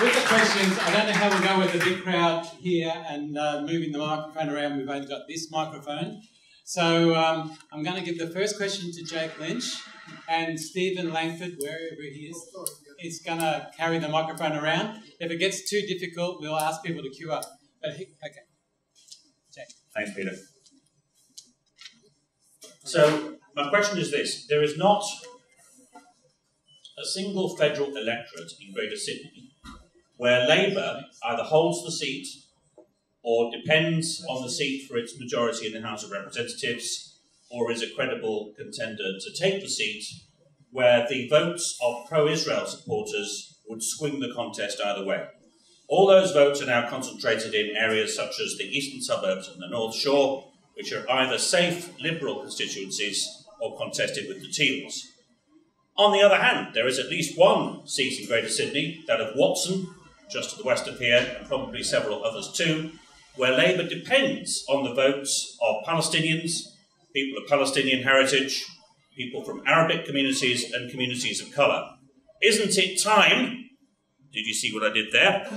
with the questions, I don't know how we'll go with the big crowd here and moving the microphone around. We've only got this microphone. So I'm going to give the first question to Jake Lynch, and Stephen Langford, wherever he is going to carry the microphone around. If it gets too difficult, we'll ask people to queue up. But okay. Thanks, Peter. So, my question is this. There is not a single federal electorate in Greater Sydney where Labor either holds the seat or depends on the seat for its majority in the House of Representatives, or is a credible contender to take the seat, where the votes of pro-Israel supporters would swing the contest either way. All those votes are now concentrated in areas such as the eastern suburbs and the North Shore, which are either safe Liberal constituencies or contested with the Teals. On the other hand, there is at least one seat in Greater Sydney, that of Watson, just to the west of here, and probably several others too, where Labour depends on the votes of Palestinians, people of Palestinian heritage, people from Arabic communities and communities of colour. Isn't it time... Did you see what I did there?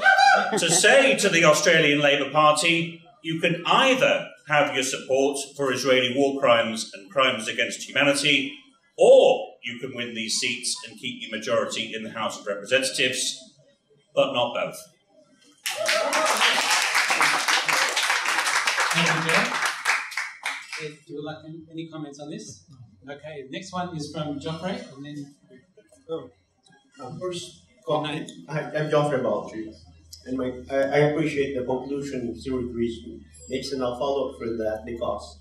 To say to the Australian Labour Party, you can either have your support for Israeli war crimes and crimes against humanity, or you can win these seats and keep your majority in the House of Representatives, but not both. Thank you, Joe. If you would like any comments on this? Okay, next one is from Joffrey, and then... First... Hi, I'm Joffrey Baltru, and I appreciate the conclusion Stuart Rees makes, and I'll follow up from that because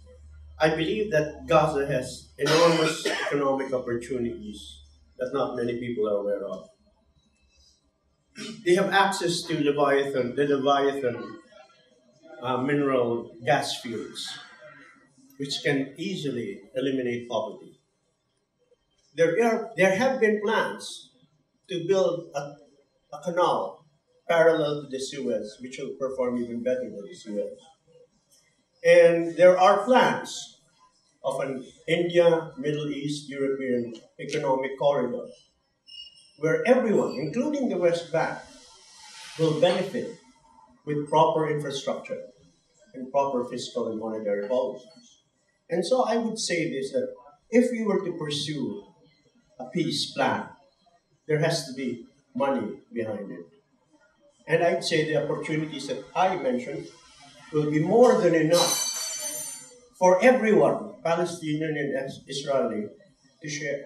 I believe that Gaza has enormous economic opportunities that not many people are aware of. They have access to Leviathan, the Leviathan mineral gas fields, which can easily eliminate poverty. There have been plans to build a canal parallel to the Suez, which will perform even better than the Suez. And there are plans of an India, Middle East, European economic corridor, where everyone, including the West Bank, will benefit with proper infrastructure and proper fiscal and monetary policies. And so I would say this, that if we were to pursue a peace plan, there has to be money behind it. And I'd say the opportunities that I mentioned will be more than enough for everyone, Palestinian and Israeli, to share.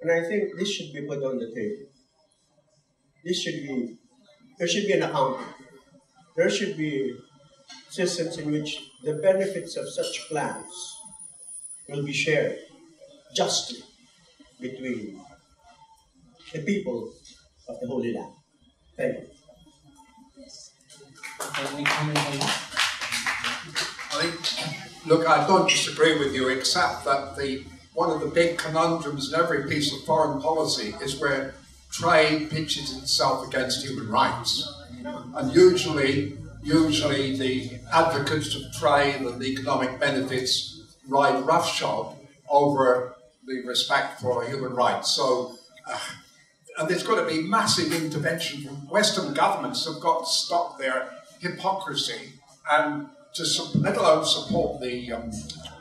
And I think this should be put on the table. There should be an accounting. There should be systems in which the benefits of such plans will be shared justly between the people of the Holy Land. Thank you. Look, I don't disagree with you, except that one of the big conundrums in every piece of foreign policy is where trade pitches itself against human rights. And usually the advocates of trade and the economic benefits ride roughshod over the respect for human rights. So, and there's got to be massive intervention from Western governments have got to stop their hypocrisy and to let alone support the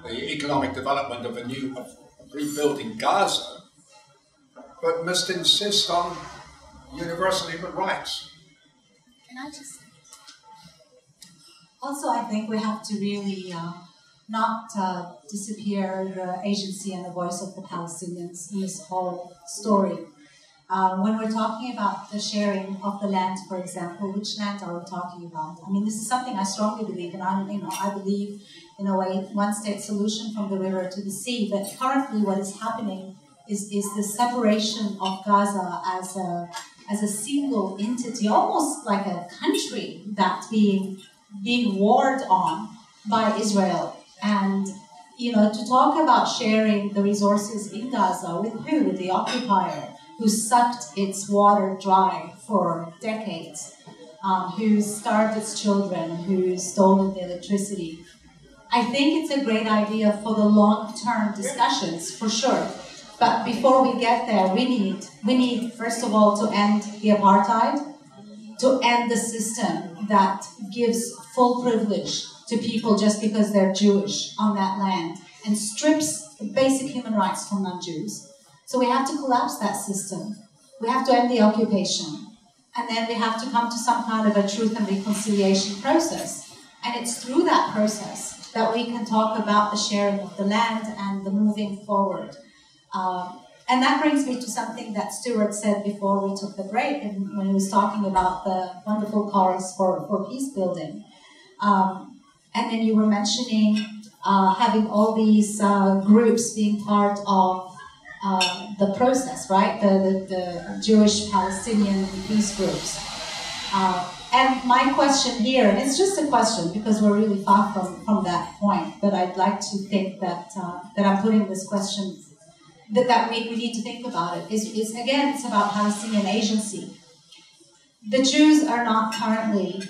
economic development of rebuilding Gaza, but must insist on universal human rights. Can I just? Also, I think we have to really not disappear the agency and the voice of the Palestinians in this whole story. When we're talking about the sharing of the land, for example, which land are we talking about? I mean, this is something I strongly believe, and I believe in a way one-state solution from the river to the sea. But currently, what is happening is the separation of Gaza as a single entity, almost like a country that's being warred on by Israel. And you know, to talk about sharing the resources in Gaza with who? With the occupier, who sucked its water dry for decades, who starved its children, who stole the electricity. I think it's a great idea for the long-term discussions, for sure. But before we get there, we need first of all, to end the apartheid, to end the system that gives full privilege to people just because they're Jewish on that land and strips basic human rights from non-Jews. So we have to collapse that system. We have to end the occupation. And then we have to come to some kind of a truth and reconciliation process. And it's through that process that we can talk about the sharing of the land and the moving forward. And that brings me to something that Stuart said before we took the break, and when he was talking about the wonderful calls for peace building. And then you were mentioning having all these groups being part of the process, right? The Jewish-Palestinian peace groups. And my question here, and it's just a question because we're really far from that point, but I'd like to think that that I'm putting this question, that we need to think about it, is again, it's about Palestinian agency. The Jews are not currently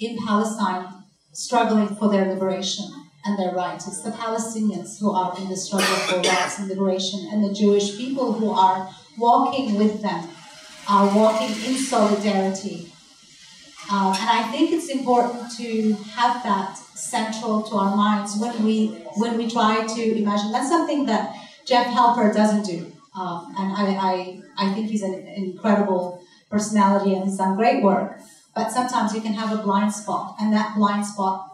in Palestine struggling for their liberation and their rights. It's the Palestinians who are in the struggle for rights and liberation, and the Jewish people who are walking with them, are walking in solidarity. And I think it's important to have that central to our minds when we try to imagine. That's something that Jeff Halper doesn't do. And I think he's an incredible personality and he's done great work. But sometimes you can have a blind spot, and that blind spot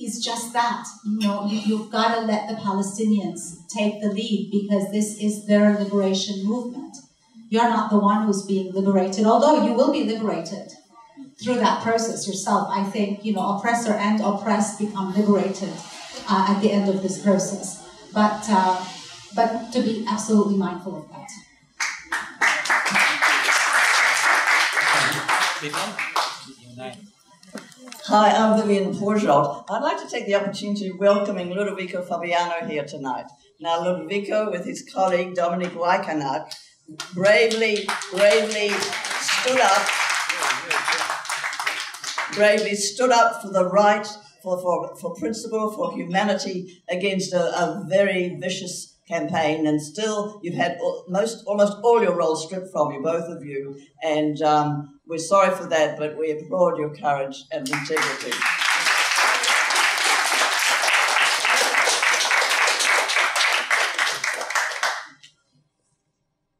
is just that, you know, you've got to let the Palestinians take the lead because this is their liberation movement. You're not the one who's being liberated, although you will be liberated through that process yourself. I think, you know, oppressor and oppressed become liberated at the end of this process. But to be absolutely mindful of that. Hi, I'm Vivian Porgeot. I'd like to take the opportunity of welcoming Ludovico Fabiano here tonight. Now, Ludovico, with his colleague Dominic Waikanat, bravely stood up bravely stood up for the right, for principle, for humanity, against a very vicious campaign, and still you've had almost all your roles stripped from you, both of you, and we're sorry for that, but we applaud your courage and integrity.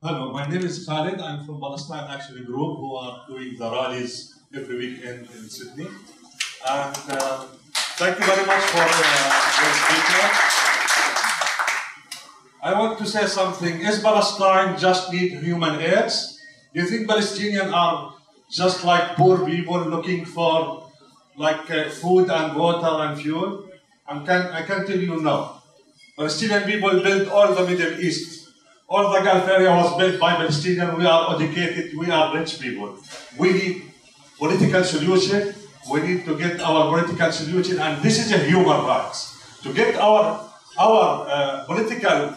Hello, my name is Khaled. I'm from Palestine Action Group, who are doing the rallies every weekend in Sydney. And thank you very much for your speaker. I want to say something. Is Palestine just need human aids? Do you think Palestinians are just like poor people looking for food and water and fuel? I can tell you no. Palestinian people built all the Middle East. All the Gulf area was built by Palestinians. We are educated. We are rich people. We need political solution. We need to get our political solution. And this is a human right. To get our political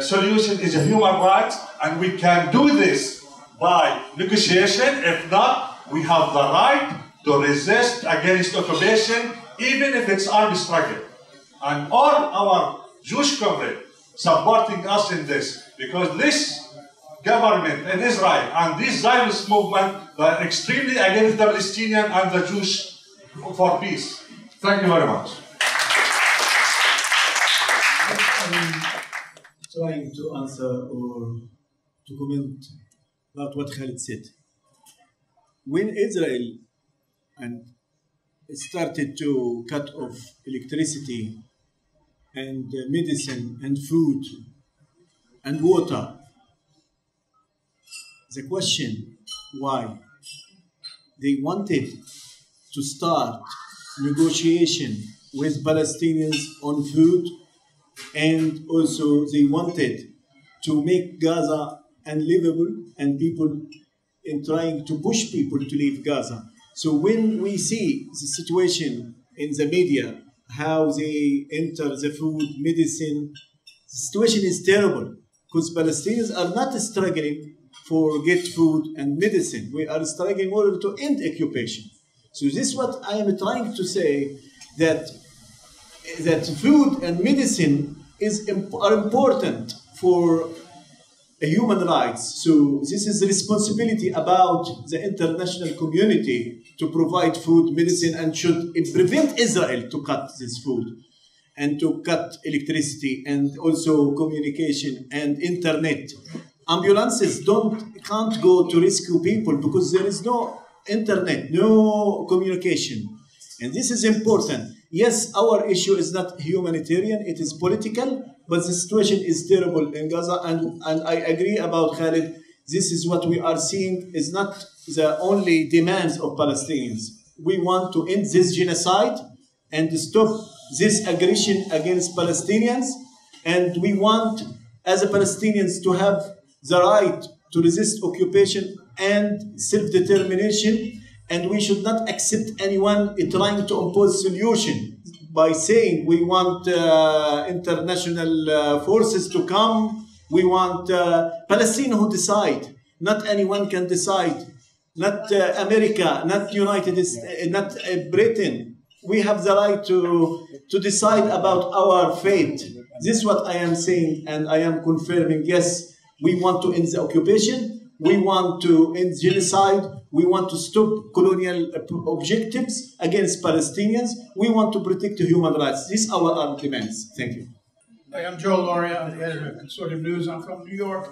solution is a human right, and we can do this by negotiation. If not, we have the right to resist against occupation, even if it's armed struggle. And all our Jewish comrades supporting us in this, because this government in Israel and this Zionist movement are extremely against the Palestinian and the Jewish for peace. Thank you very much. Trying to answer or to comment about what Khaled said. When Israel started to cut off electricity and medicine and food and water, the question why? They wanted to start negotiation with Palestinians on food, and also they wanted to make Gaza unlivable and people in trying to push people to leave Gaza. So when we see the situation in the media, how they enter the food, medicine, the situation is terrible because Palestinians are not struggling for get food and medicine. We are struggling in order to end occupation. So this is what I am trying to say, that food and medicine are important for human rights. So this is the responsibility about the international community to provide food, medicine, and should prevent Israel to cut this food and to cut electricity and also communication and internet. Ambulances can't go to rescue people because there is no internet, no communication. And this is important. Yes, our issue is not humanitarian, it is political, but the situation is terrible in Gaza, and I agree about Khaled, this is what we are seeing is not the only demands of Palestinians. We want to end this genocide and stop this aggression against Palestinians, and we want, as Palestinians, to have the right to resist occupation and self-determination. And we should not accept anyone trying to impose solution by saying we want international forces to come. We want Palestine who decide. Not anyone can decide. Not America, not United States, not Britain. We have the right to decide about our fate. This is what I am saying, and I am confirming, yes, we want to end the occupation. We want to end genocide. We want to stop colonial objectives against Palestinians. We want to protect human rights. These are our demands. Thank you. Hi, I'm Joe Lauria. I'm the editor of Consortium News. I'm from New York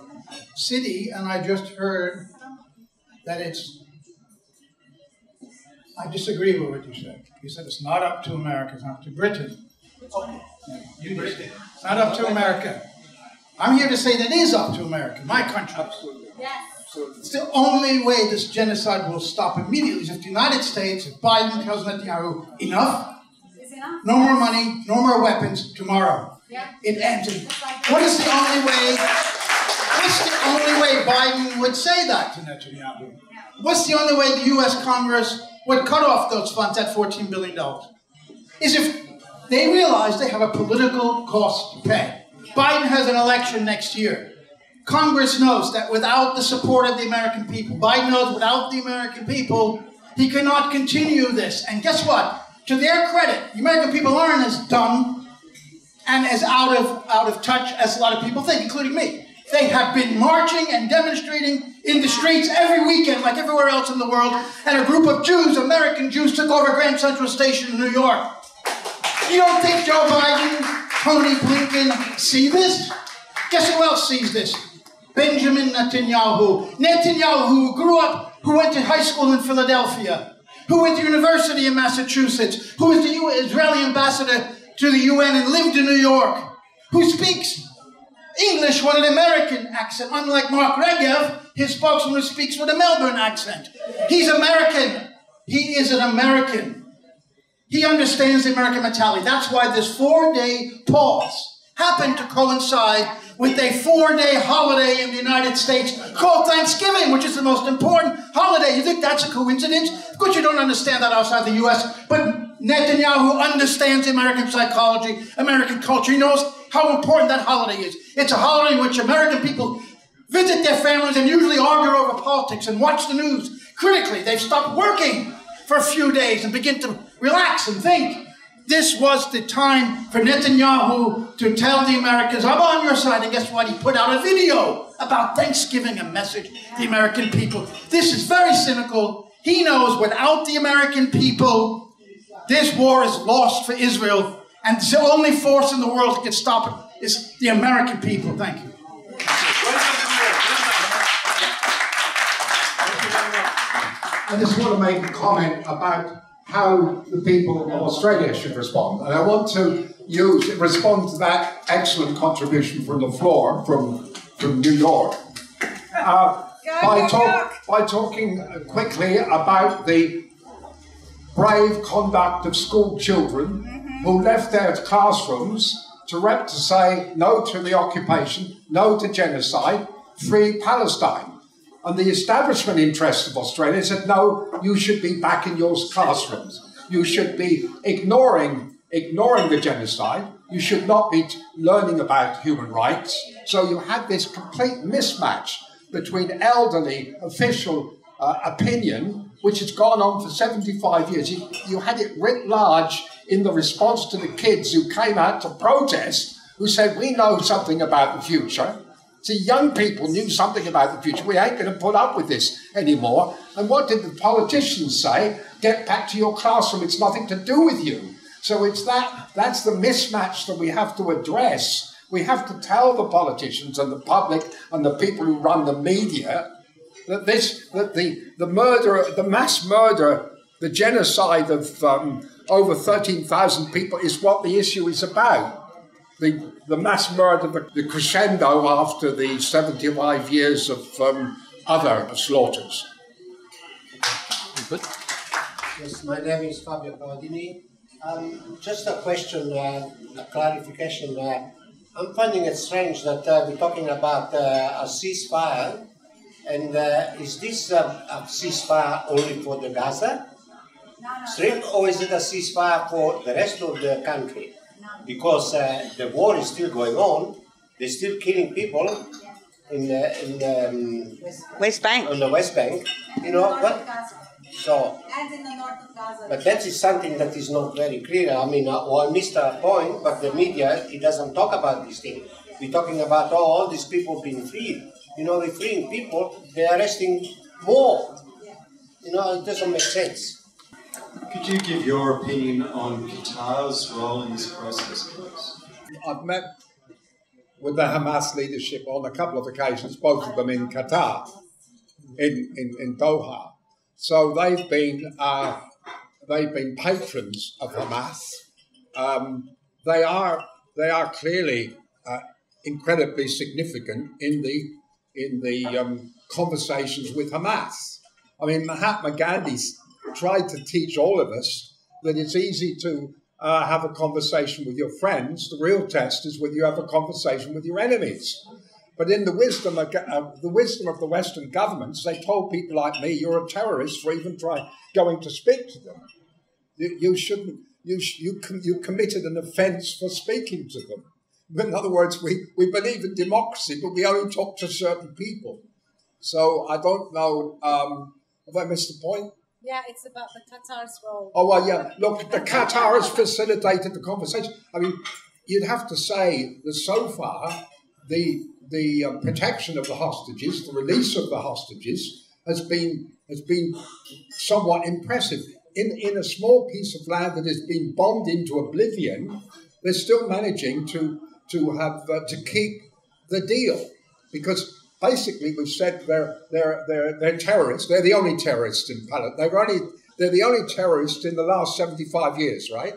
City, and I just heard that I disagree with what you said. You said it's not up to America, it's up to Britain. Okay. Yeah, it's not up to America. I'm here to say that it is up to America, my country. Absolutely. Yes. It's the only way this genocide will stop immediately is if the United States, if Biden tells Netanyahu, enough, no more money, no more weapons, tomorrow. Yeah. It ends. What is the only way, what's the only way Biden would say that to Netanyahu? What's the only way the U.S. Congress would cut off those funds at $14 billion? Is if they realize they have a political cost to pay. Biden has an election next year. Congress knows that without the support of the American people, Biden knows without the American people, He cannot continue this. And guess what? To their credit, the American people aren't as dumb and as out of touch as a lot of people think, including me. They have been marching and demonstrating in the streets every weekend, like everywhere else in the world, and a group of Jews, American Jews, took over Grand Central Station in New York. You don't think Joe Biden, Tony Blinken see this? Guess who else sees this? Benjamin Netanyahu. Netanyahu, who grew up, who went to high school in Philadelphia, who went to university in Massachusetts, who is the Israeli ambassador to the UN and lived in New York, who speaks English with an American accent. Unlike Mark Regev, his spokesman speaks with a Melbourne accent. He's American. He is an American. He understands the American mentality. That's why this four-day pause happened to coincide with a four-day holiday in the United States called Thanksgiving, which is the most important holiday. You think that's a coincidence? Of course you don't understand that outside the US, but Netanyahu understands American psychology, American culture. He knows how important that holiday is. It's a holiday in which American people visit their families and usually argue over politics and watch the news critically. They've stopped working for a few days and begin to relax and think. This was the time for Netanyahu to tell the Americans, I'm on your side, and guess what? He put out a video about Thanksgiving, a message to the American people. This is very cynical. He knows without the American people, this war is lost for Israel, and the only force in the world that can stop it is the American people. Thank you. I just want to make a comment about how the people of Australia should respond. And I want to respond to that excellent contribution from the floor, from New York, by talking quickly about the brave conduct of school children who left their classrooms to rep to say no to the occupation, no to genocide, free Palestine. And the establishment interests of Australia said, no, you should be back in your classrooms. You should be ignoring the genocide. You should not be learning about human rights. So you had this complete mismatch between elderly official opinion, which has gone on for 75 years. You had it writ large in the response to the kids who came out to protest, who said, we know something about the future. See, young people knew something about the future. We ain't going to put up with this anymore. And what did the politicians say? Get back to your classroom. It's nothing to do with you. So it's that's the mismatch that we have to address. We have to tell the politicians and the public and the people who run the media that the mass murder, the genocide of over 13,000 people is what the issue is about. The mass murder, the crescendo after the 75 years of other slaughters. Yes, my name is Fabio Palladini. Just a question, a clarification. I'm finding it strange that we're talking about a ceasefire, and is this a ceasefire only for the Gaza Strip, or is it a ceasefire for the rest of the country? Because the war is still going on, they're still killing people in the West Bank, you know. And in the north of Gaza. But that is something that is not very clear. I mean, I missed a point, but the media, it doesn't talk about these things. We're talking about all these people being freed. You know, they're freeing people, they're arresting more. You know, it doesn't make sense. Could you give your opinion on Qatar's role in this process, please? I've met with the Hamas leadership on a couple of occasions, both of them in Qatar, in Doha. So they've been patrons of Hamas. They are clearly incredibly significant in the conversations with Hamas. I mean, Mahatma Gandhi's tried to teach all of us that it's easy to have a conversation with your friends. The real test is whether you have a conversation with your enemies. But in the wisdom of the Western governments, they told people like me, you're a terrorist for even going to speak to them. You committed an offence for speaking to them. In other words, we believe in democracy, but we only talk to certain people. So I don't know. Have I missed the point? Yeah, it's about the Qatar's role. Oh, well, yeah. Look, the Qatar has facilitated the conversation. I mean, you'd have to say that so far the protection of the hostages, the release of the hostages, has been somewhat impressive. In a small piece of land that has been bombed into oblivion, they're still managing to keep the deal, because basically we've said they're terrorists. They're the only terrorists in Palestine. They're the only terrorists in the last 75 years, right?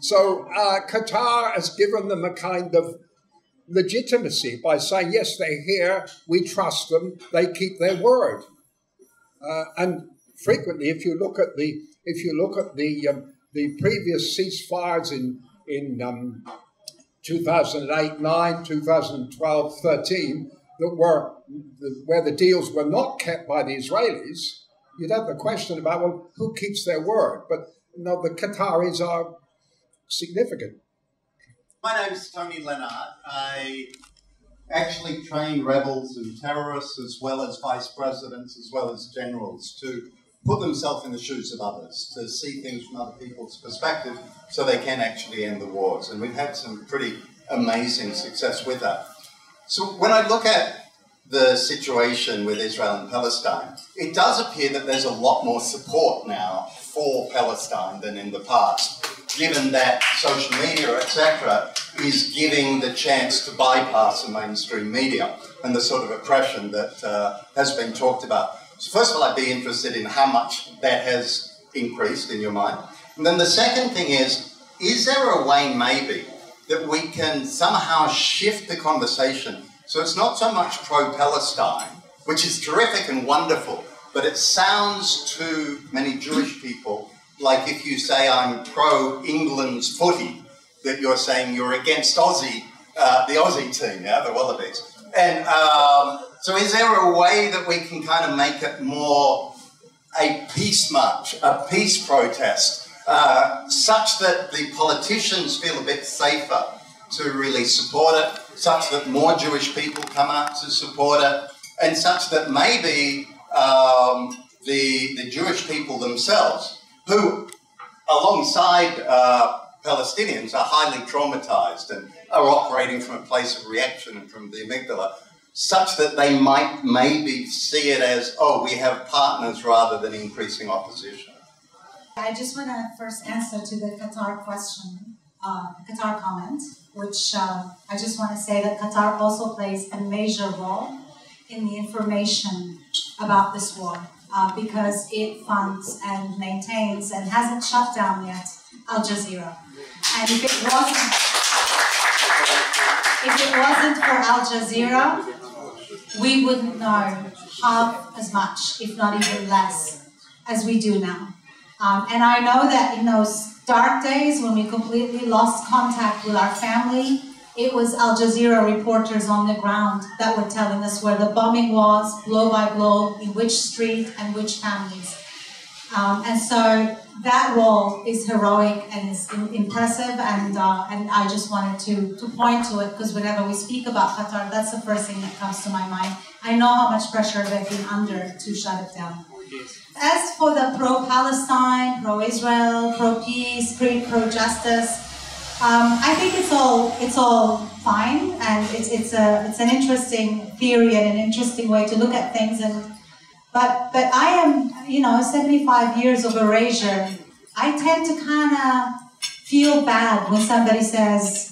So Qatar has given them a kind of legitimacy by saying, yes, they're here, we trust them, they keep their word. And frequently, if you look at the previous ceasefires in 2008-9, 2012-13, where the deals were not kept by the Israelis, you'd have the question about, well, who keeps their word? But no, the Qataris are significant. My name is Tony Leonard. I actually train rebels and terrorists as well as vice presidents as well as generals to put themselves in the shoes of others, to see things from other people's perspective so they can actually end the wars. And we've had some pretty amazing success with that. So when I look at the situation with Israel and Palestine, it does appear that there's a lot more support now for Palestine than in the past, given that social media, etc., is giving the chance to bypass the mainstream media and the sort of oppression that has been talked about. So first of all, I'd be interested in how much that has increased in your mind. And then the second thing is there a way maybe that we can somehow shift the conversation so it's not so much pro-Palestine, which is terrific and wonderful, but it sounds to many Jewish people like if you say I'm pro-England's footy, that you're saying you're against Aussie, the Aussie team, yeah, the Wallabies. And so is there a way that we can kind of make it more a peace march, a peace protest, such that the politicians feel a bit safer to really support it, such that more Jewish people come out to support it, and such that maybe the Jewish people themselves, who alongside Palestinians are highly traumatized and are operating from a place of reaction and from the amygdala, such that they might maybe see it as, oh, we have partners rather than increasing opposition. I just want to first answer to the Qatar question, Qatar comment, which I just want to say that Qatar also plays a major role in the information about this war, because it funds and maintains and hasn't shut down yet Al Jazeera. And if it wasn't for Al Jazeera, we wouldn't know half as much, if not even less, as we do now. And I know that in those dark days when we completely lost contact with our family, it was Al Jazeera reporters on the ground that were telling us where the bombing was, blow by blow, in which street and which families. And so that role is heroic and is impressive, and I just wanted to point to it, because whenever we speak about Qatar, that's the first thing that comes to my mind. I know how much pressure they've been under to shut it down. As for the pro-Palestine, pro-Israel, pro-peace, pro-justice, I think it's all fine, and it's an interesting theory and an interesting way to look at things. And but I am, 75 years of erasure. I tend to kind of feel bad when somebody tries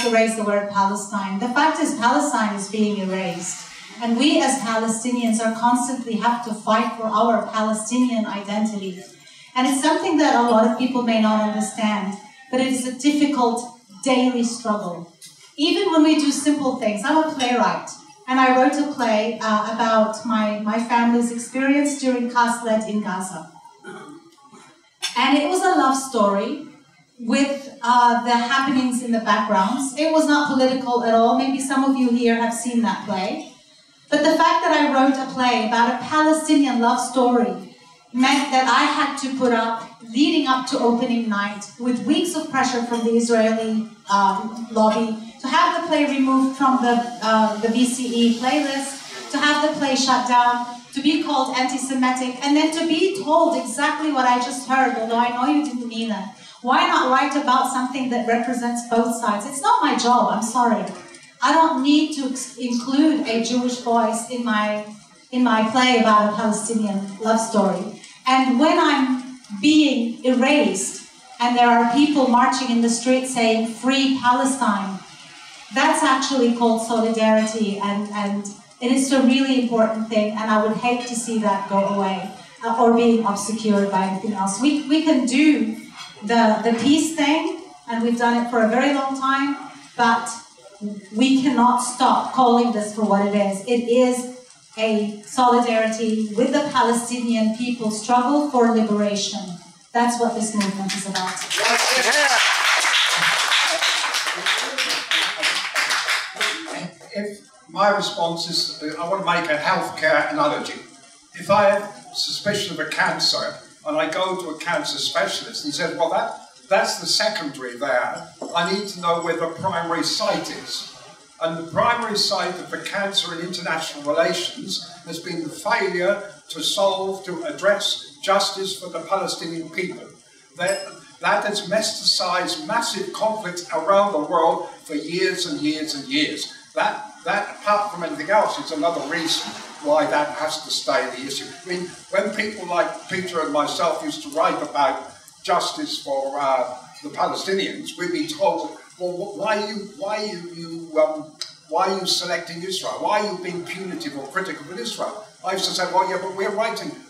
to erase the word Palestine. The fact is, Palestine is being erased. And we as Palestinians have to fight for our Palestinian identity. And it's something that a lot of people may not understand, but it is a difficult daily struggle. Even when we do simple things, I'm a playwright, and I wrote a play about my family's experience during Khaled in Gaza. And it was a love story with the happenings in the backgrounds. It was not political at all. Maybe some of you here have seen that play. But the fact that I wrote a play about a Palestinian love story meant that I had to put up, leading up to opening night, with weeks of pressure from the Israeli lobby, to have the play removed from the VCE playlist, to have the play shut down, to be called anti-Semitic, and then to be told exactly what I just heard, although I know you didn't mean it. Why not write about something that represents both sides? It's not my job, I'm sorry. I don't need to include a Jewish voice in my play about a Palestinian love story. And when I'm being erased, and there are people marching in the street saying, "Free Palestine," that's actually called solidarity, and it is a really important thing, and I would hate to see that go away or being obscured by anything else. We can do the peace thing, and we've done it for a very long time, but we cannot stop calling this for what it is. It is a solidarity with the Palestinian people's struggle for liberation. That's what this movement is about. If my response is, I want to make a healthcare analogy. If I have suspicion of a cancer and I go to a cancer specialist and he says, well, that's the secondary there, I need to know where the primary site is. And the primary site of the cancer in international relations has been the failure to solve, to address justice for the Palestinian people. That has metastasized massive conflicts around the world for years and years and years. That, apart from anything else, is another reason why that has to stay the issue. I mean, when people like Peter and myself used to write about justice for the Palestinians, we'd be told, well, why are you selecting Israel? Why are you being punitive or critical with Israel? I used to say, well, yeah, but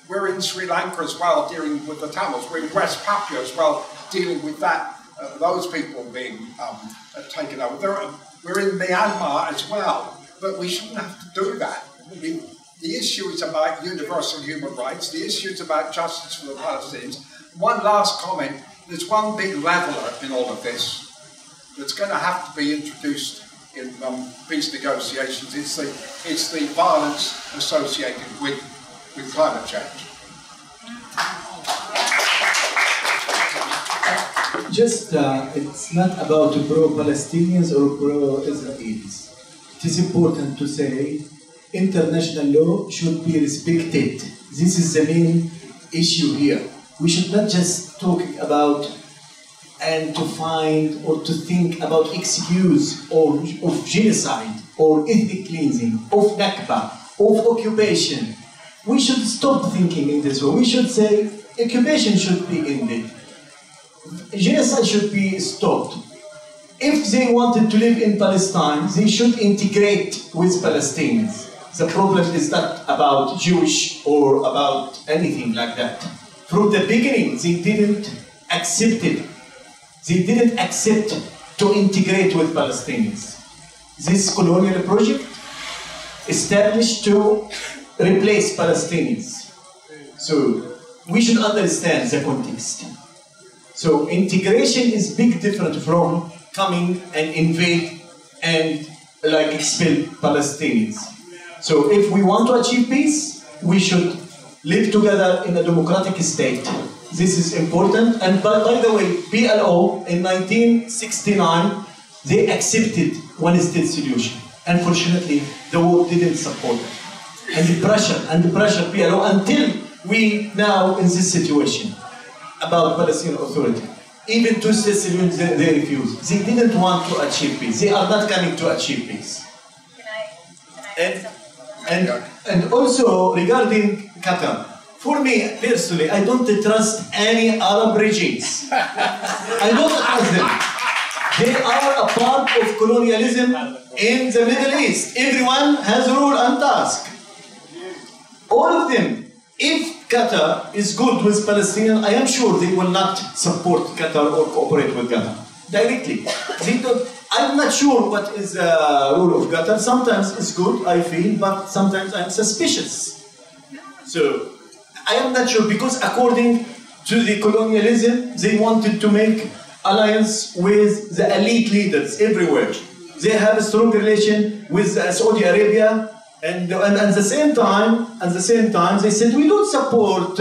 we're in Sri Lanka as well, dealing with the Tamils. We're in West Papua as well, dealing with that, those people being taken over. We're in Myanmar as well, but we shouldn't have to do that. I mean, the issue is about universal human rights. The issue is about justice for the Palestinians. One last comment. There's one big leveler in all of this that's going to have to be introduced in peace negotiations. It's the violence associated with climate change. Just, it's not about pro-Palestinians or pro-Israelis. It is important to say international law should be respected. This is the main issue here. We should not just talk about and to find or to think about excuse of genocide or ethnic cleansing, of Nakba, of occupation. We should stop thinking in this way. We should say occupation should be ended. Genocide should be stopped. If they wanted to live in Palestine, they should integrate with Palestinians. The problem is not about Jewish or about anything like that. From the beginning, they didn't accept it. They didn't accept to integrate with Palestinians. This colonial project established to replace Palestinians. So we should understand the context. So integration is big different from coming and invade and like expel Palestinians. So if we want to achieve peace, we should live together in a democratic state. This is important, and by the way, PLO in 1969, they accepted one-state solution. Unfortunately, the world didn't support it. And the pressure PLO until we now in this situation about Palestinian Authority. Even to state solutions, they refused. They didn't want to achieve peace. They are not coming to achieve peace. And also regarding Qatar, for me, personally, I don't trust any Arab regimes. I don't trust them. They are a part of colonialism in the Middle East. Everyone has rule and task. All of them. If Qatar is good with Palestinians, I am sure they will not support Qatar or cooperate with Qatar directly. I'm not sure what is the rule of Qatar. Sometimes it's good, I feel, but sometimes I'm suspicious. So I am not sure, because according to the colonialism, they wanted to make alliance with the elite leaders everywhere. They have a strong relation with Saudi Arabia, and at the same time, they said, we don't support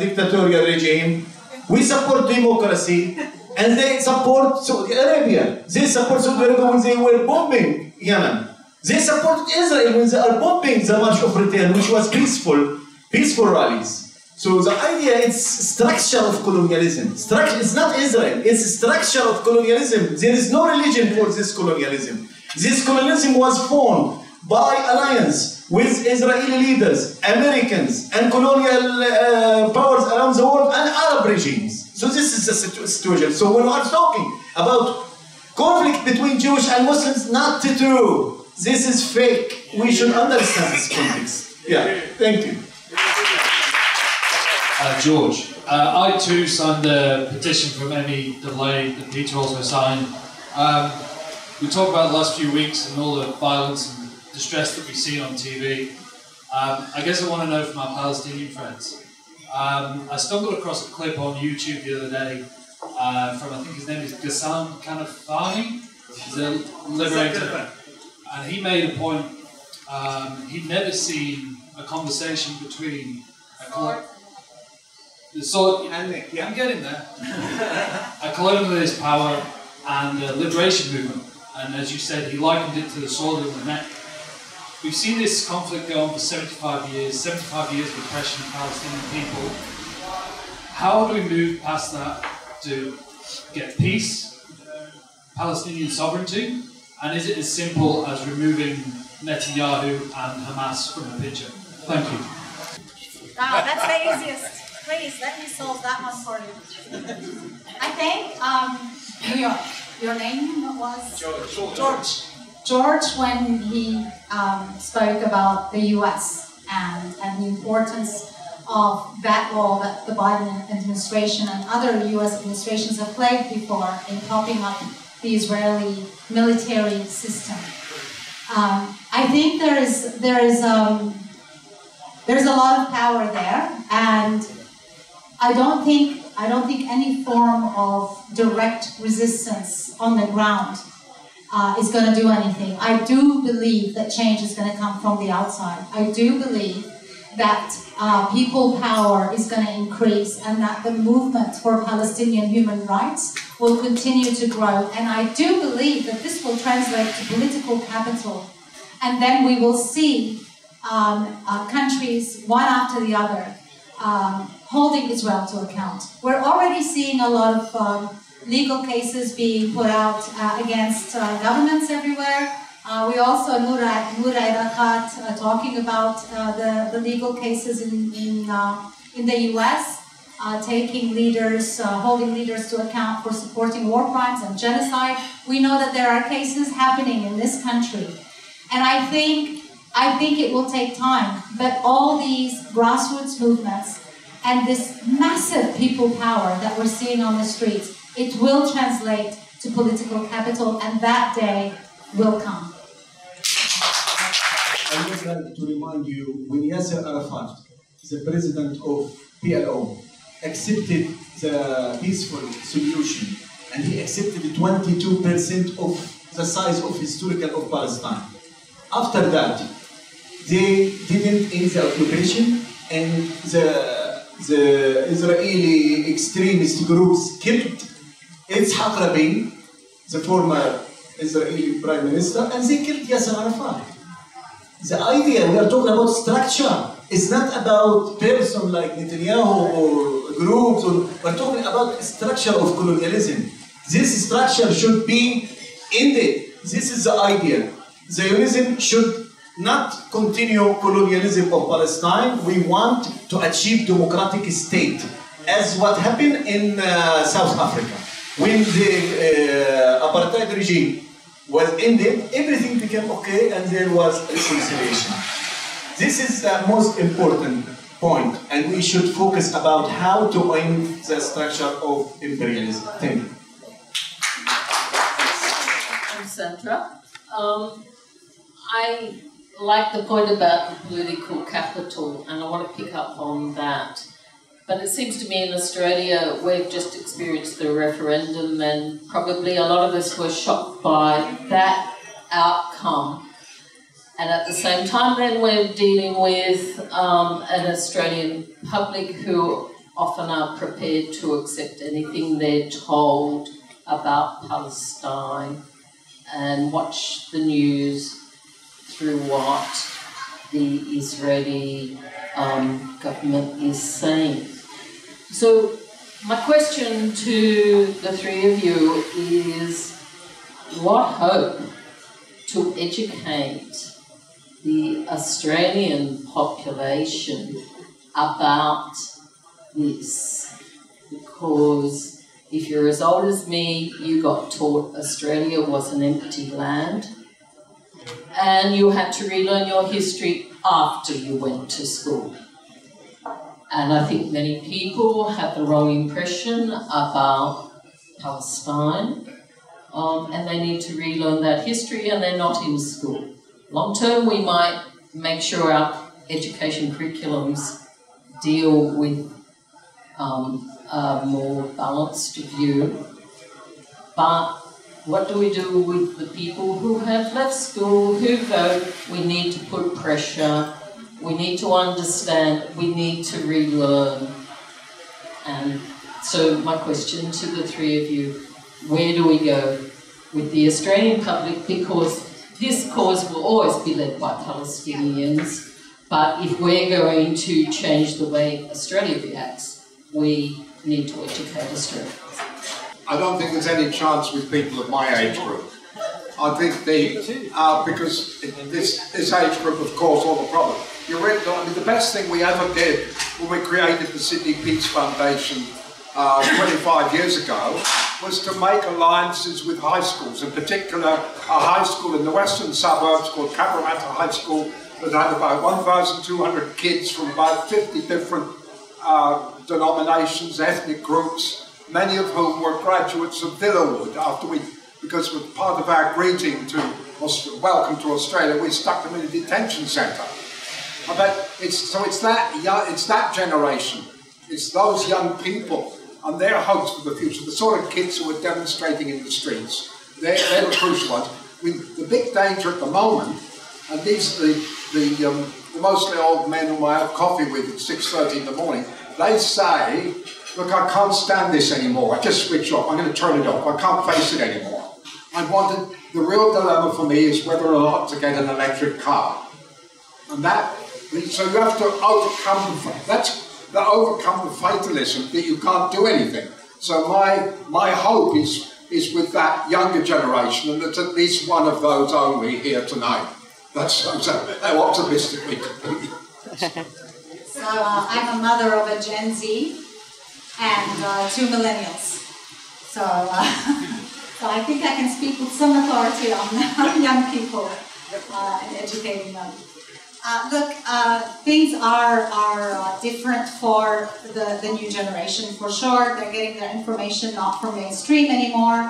dictatorial regime, we support democracy, and they support Saudi Arabia. They support Saudi Arabia when they were bombing Yemen. They support Israel when they are bombing the March of Return, which was peaceful rallies. So the idea is structure of colonialism. It's not Israel, it's structure of colonialism. There is no religion for this colonialism. This colonialism was formed by alliance with Israeli leaders, Americans, and colonial powers around the world, and Arab regimes. So this is the situation. So when we are talking about conflict between Jewish and Muslims, not true. This is fake. We should understand this context. Yeah, thank you. George, I too signed the petition from any delay that Peter also signed. We talked about the last few weeks and all the violence and distress that we see on TV. I guess I want to know from our Palestinian friends. I stumbled across a clip on YouTube the other day from, I think his name is Ghassan Kanafani, he's a liberator, and he made a point, he'd never seen a conversation between a colonialist power and the liberation movement, and as you said, he likened it to the sword in the neck. We've seen this conflict go on for 75 years of oppression of Palestinian people. How do we move past that to get peace, Palestinian sovereignty, and is it as simple as removing Netanyahu and Hamas from the picture? Thank you. Wow, that's the easiest. Please, let me solve that one for you. I think New York. Your name was? George, when he spoke about the US and the importance of that role that the Biden administration and other US administrations have played before in propping up the Israeli military system. I think there's a lot of power there, and I don't think any form of direct resistance on the ground is going to do anything. I do believe that change is going to come from the outside. I do believe that people power is going to increase, and that the movement for Palestinian human rights will continue to grow. And I do believe that this will translate to political capital. And then we will see countries, one after the other, holding Israel to account. We're already seeing a lot of legal cases being put out against governments everywhere. We also, Noura Irakat, talking about the legal cases in the US, taking leaders, holding leaders to account for supporting war crimes and genocide. We know that there are cases happening in this country. And I think it will take time, but all these grassroots movements and this massive people power that we're seeing on the streets, it will translate to political capital, and that day will come. I would like to remind you, when Yasser Arafat, the president of PLO, accepted the peaceful solution, and he accepted 22% of the size of historical of Palestine. After that, they didn't end the occupation, and the Israeli extremist groups killed Itzhak Rabin, the former Israeli prime minister, and they killed Yasser Arafat. The idea, we are talking about structure, it's not about person like Netanyahu or groups, we're talking about structure of colonialism. This structure should be ended. This is the idea. Zionism should not continue colonialism of Palestine. We want to achieve democratic state, as what happened in South Africa. When the apartheid regime was ended, everything became okay and there was reconciliation. This is the most important point, and we should focus about how to end the structure of imperialism. Thank you. I'm Sandra. I like the point about the political capital, and I want to pick up on that. But it seems to me in Australia, we've just experienced the referendum, and probably a lot of us were shocked by that outcome. And at the same time then, we're dealing with an Australian public who often are prepared to accept anything they're told about Palestine and watch the news through what the Israeli government is saying. So my question to the three of you is, what hope to educate the Australian population about this? Because if you're as old as me, you got taught Australia was an empty land, and you had to relearn your history after you went to school. And I think many people have the wrong impression about Palestine, and they need to relearn that history, and they're not in school. Long term, we might make sure our education curriculums deal with a more balanced view, but what do we do with the people who have left school, who vote? We need to put pressure, we need to understand, we need to relearn. And so my question to the three of you, where do we go with the Australian public? Because this cause will always be led by Palestinians, but if we're going to change the way Australia reacts, we need to educate Australians. I don't think there's any chance with people of my age group. I think they are, because this age group, of course, all the problem. You're right, I mean, the best thing we ever did when we created the Sydney Peace Foundation 25 years ago was to make alliances with high schools, in particular a high school in the western suburbs called Cabramatta High School that had about 1,200 kids from about 50 different denominations, ethnic groups, many of whom were graduates of Villawood. Because it was part of our greeting to welcome to Australia, we stuck them in a detention centre. But it's that generation, it's those young people and their hopes for the future, the sort of kids who are demonstrating in the streets. They're the crucial ones. I mean, the big danger at the moment, and these are the mostly old men whom I have coffee with at 6:30 in the morning, they say, look, I can't stand this anymore. I just switch off. I'm going to turn it off. I can't face it anymore. The real dilemma for me is whether or not to get an electric car. And so you have to overcome the fatalism that you can't do anything. So my hope is with that younger generation, and there's at least one of those only here tonight. How optimistic we could be. So I'm a mother of a Gen Z and two millennials. So, so I think I can speak with some authority on young people and educating them. Look, things are different for the new generation, for sure. They're getting their information not from mainstream anymore.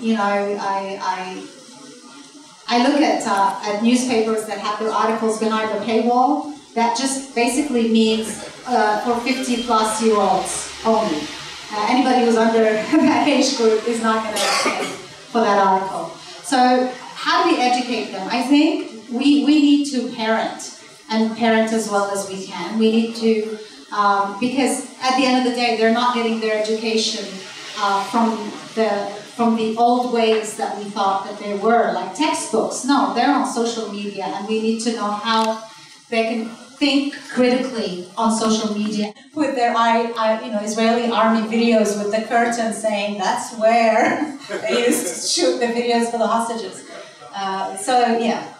You know, I look at newspapers that have their articles behind the paywall. That just basically means for 50-plus-year-olds only. Anybody who's under that age group is not going to pay for that article. So how do we educate them? I think we need to parent, and parent as well as we can. We need to, because at the end of the day, they're not getting their education from the old ways that we thought that they were, like textbooks. No, they're on social media, and we need to know how they can think critically on social media. With their Israeli army videos with the curtain saying that's where they used to shoot the videos for the hostages. So yeah,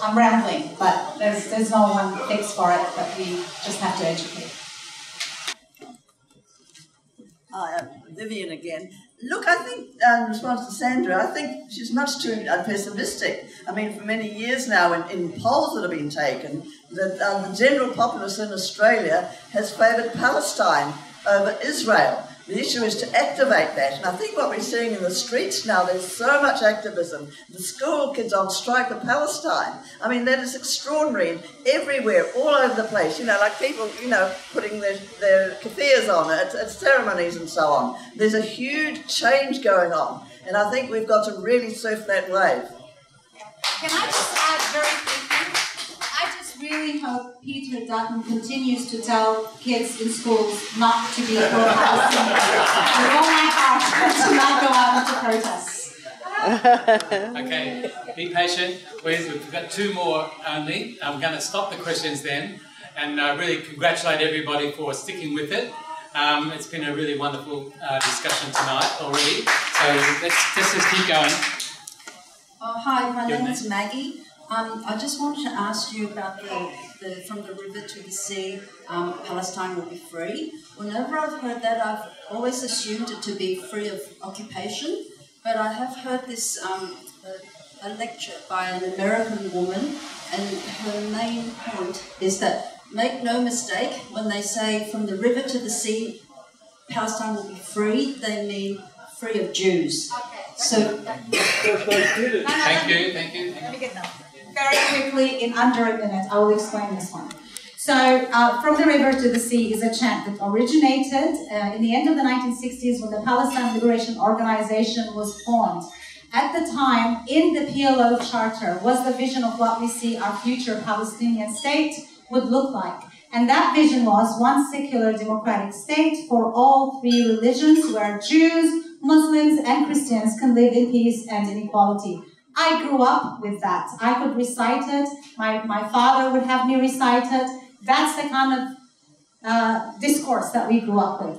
I'm rambling, but there's no one fix for it, but we just have to educate. Vivian again. Look, I think, in response to Sandra, I think she's much too pessimistic. I mean, for many years now, in polls that have been taken, that the general populace in Australia has favoured Palestine over Israel. The issue is to activate that, and I think what we're seeing in the streets now, there's so much activism. The school kids on strike for Palestine. I mean, that is extraordinary, and everywhere, all over the place, like people, putting their keffiyehs on at ceremonies and so on. There's a huge change going on, and I think we've got to really surf that wave. Can I just add very quickly? I just really hope Peter Dutton continues to tell kids in schools not to be pro-Palestinian. With all my heart, to not go out into protests. Okay, be patient. We've got two more only. I'm going to stop the questions then and really congratulate everybody for sticking with it. It's been a really wonderful discussion tonight already. So let's just keep going. Oh, hi, my name is Maggie. I just wanted to ask you about the From the River to the Sea, Palestine will be free. Whenever I've heard that, I've always assumed it to be free of occupation. But I have heard this a lecture by an American woman, and her main point is that make no mistake, when they say from the river to the sea, Palestine will be free, they mean free of Jews. Okay. So, thank you. Let me get that. Very quickly, in under a minute, I will explain this one. So, From the River to the Sea is a chant that originated in the end of the 1960s when the Palestine Liberation Organization was formed. At the time, in the PLO Charter was the vision of what we see our future Palestinian state would look like. And that vision was one secular democratic state for all three religions where Jews, Muslims, and Christians can live in peace and in equality. I grew up with that. I could recite it. My father would have me recite it. That's the kind of discourse that we grew up with.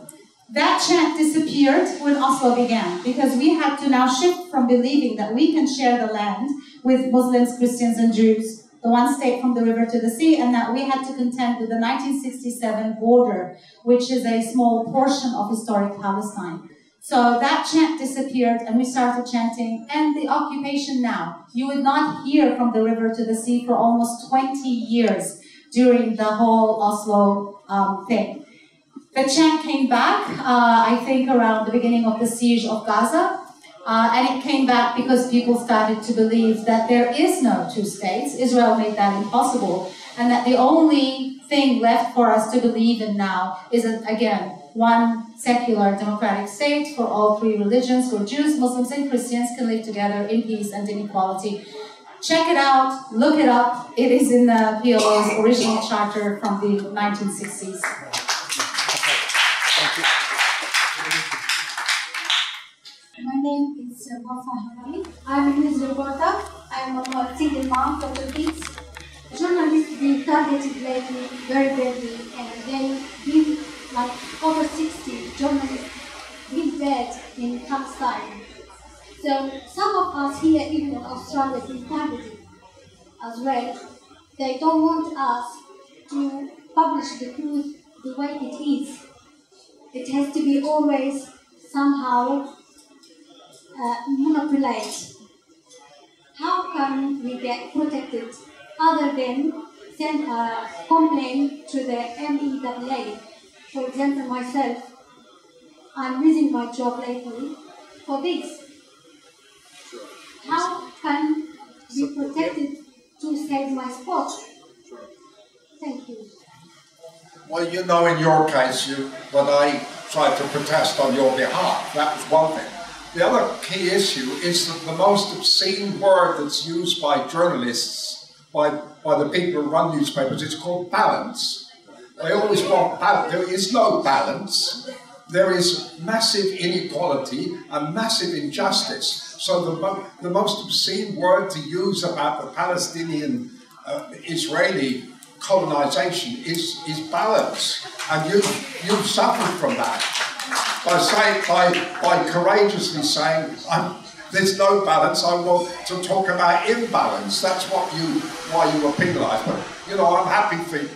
That chant disappeared when Oslo began, because we had to now shift from believing that we can share the land with Muslims, Christians, and Jews, the one state from the river to the sea, and that we had to contend with the 1967 border, which is a small portion of historic Palestine. So that chant disappeared, and we started chanting, and the occupation now. You would not hear from the river to the sea for almost 20 years during the whole Oslo thing. The chant came back, I think, around the beginning of the siege of Gaza, and it came back because people started to believe that there is no two states. Israel made that impossible, and that the only thing left for us to believe in now is, again, one secular democratic state for all three religions, where Jews, Muslims, and Christians can live together in peace and in equality. Check it out, look it up. It is in the PLO's original charter from the 1960s. My name is Wafa Harami. I'm a news reporter. I'm a single mom for the kids. Journalists being targeted lately very badly, and they give like over 60 journalists did that in Palestine. So some of us here, even in Australia, is targeted as well. They don't want us to publish the truth the way it is. It has to be always somehow manipulated. How can we get protected other than send a complaint to the MEAA? For example, myself, I'm losing my job lately for this. How can be protected to save my spot? Thank you. Well, you know, in your case, that I tried to protest on your behalf. That was one thing. The other key issue is that the most obscene word that's used by journalists, by the people who run newspapers, it's called balance. They always want balance. There is no balance. There is massive inequality and massive injustice. So the most obscene word to use about the Palestinian-Israeli colonization is balance. And you've suffered from that by courageously saying, there's no balance, I want to talk about imbalance. That's why you were penalized. But, you know, I'm happy for you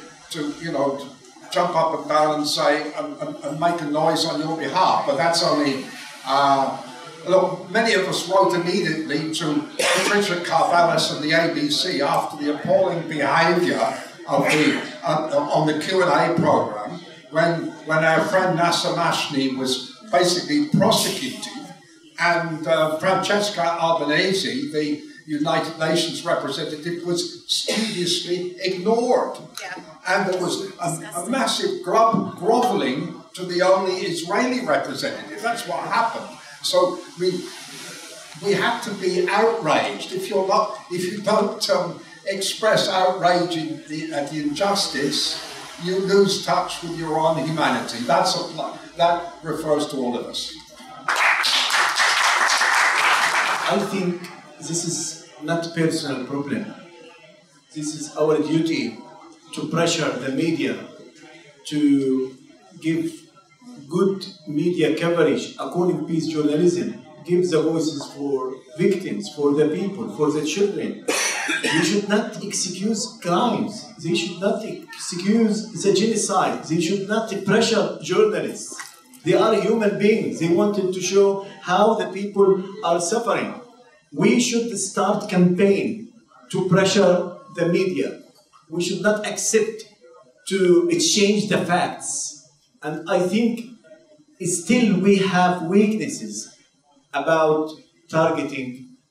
to jump up and down and say, and make a noise on your behalf, but that's only, look, many of us wrote immediately to Richard Carvalis and the ABC after the appalling behaviour of on the Q&A programme, when our friend Nasser Mashni was basically prosecuted, and Francesca Albanese, the United Nations representative, was studiously ignored. Yeah. And there was a massive grovelling to the only Israeli representative. That's what happened. So we have to be outraged. If you don't express outrage at the injustice, you lose touch with your own humanity. That refers to all of us. I think this is not a personal problem. This is our duty to pressure the media to give good media coverage according to peace journalism, give the voices for victims, for the people, for the children. They should not excuse crimes. They should not excuse the genocide. They should not pressure journalists. They are human beings. They wanted to show how the people are suffering. We should start campaign to pressure the media. We should not accept to exchange the facts. And I think still we have weaknesses about targeting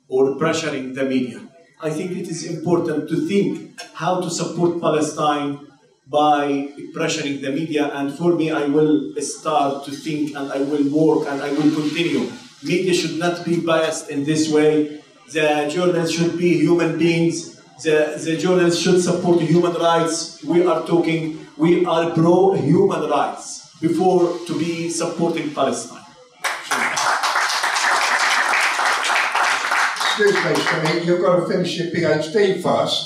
or pressuring the media. I think it is important to think how to support Palestine by pressuring the media. And for me, I will start to think and I will work and I will continue. Media should not be biased in this way. The journalists should be human beings. The journalists should support human rights. We are talking, we are pro-human rights before to be supporting Palestine. Excuse me, Shamikh, you've got to finish your PhD first.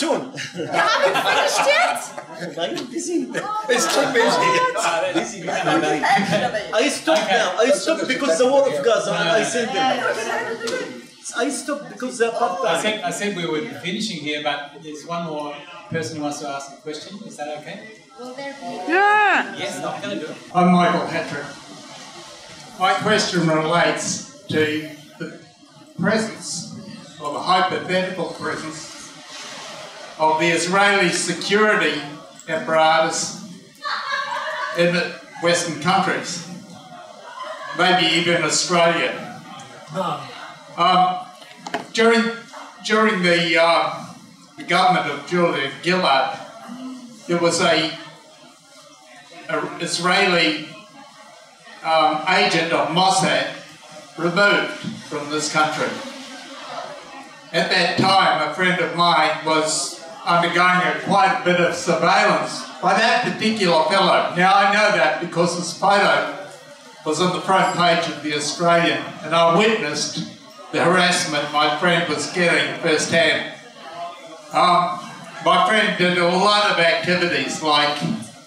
Soon. You haven't finished it? Busy. It's too busy. I stopped now. I stopped because the war of Gaza. I said them. I stopped because the apartheid. I said we were finishing here, but there's one more person who wants to ask a question. Is that okay? Will there be? Yeah. Yes, I'm going to do it. I'm Michael Patrick. My question relates to the presence, or the hypothetical presence, of the Israeli security apparatus in the Western countries, maybe even Australia. During the government of Judith Gillard, there was an Israeli agent of Mossad removed from this country. At that time, a friend of mine was undergoing quite a bit of surveillance by that particular fellow. Now I know that because this photo was on the front page of The Australian and I witnessed the harassment my friend was getting firsthand. My friend did a lot of activities like,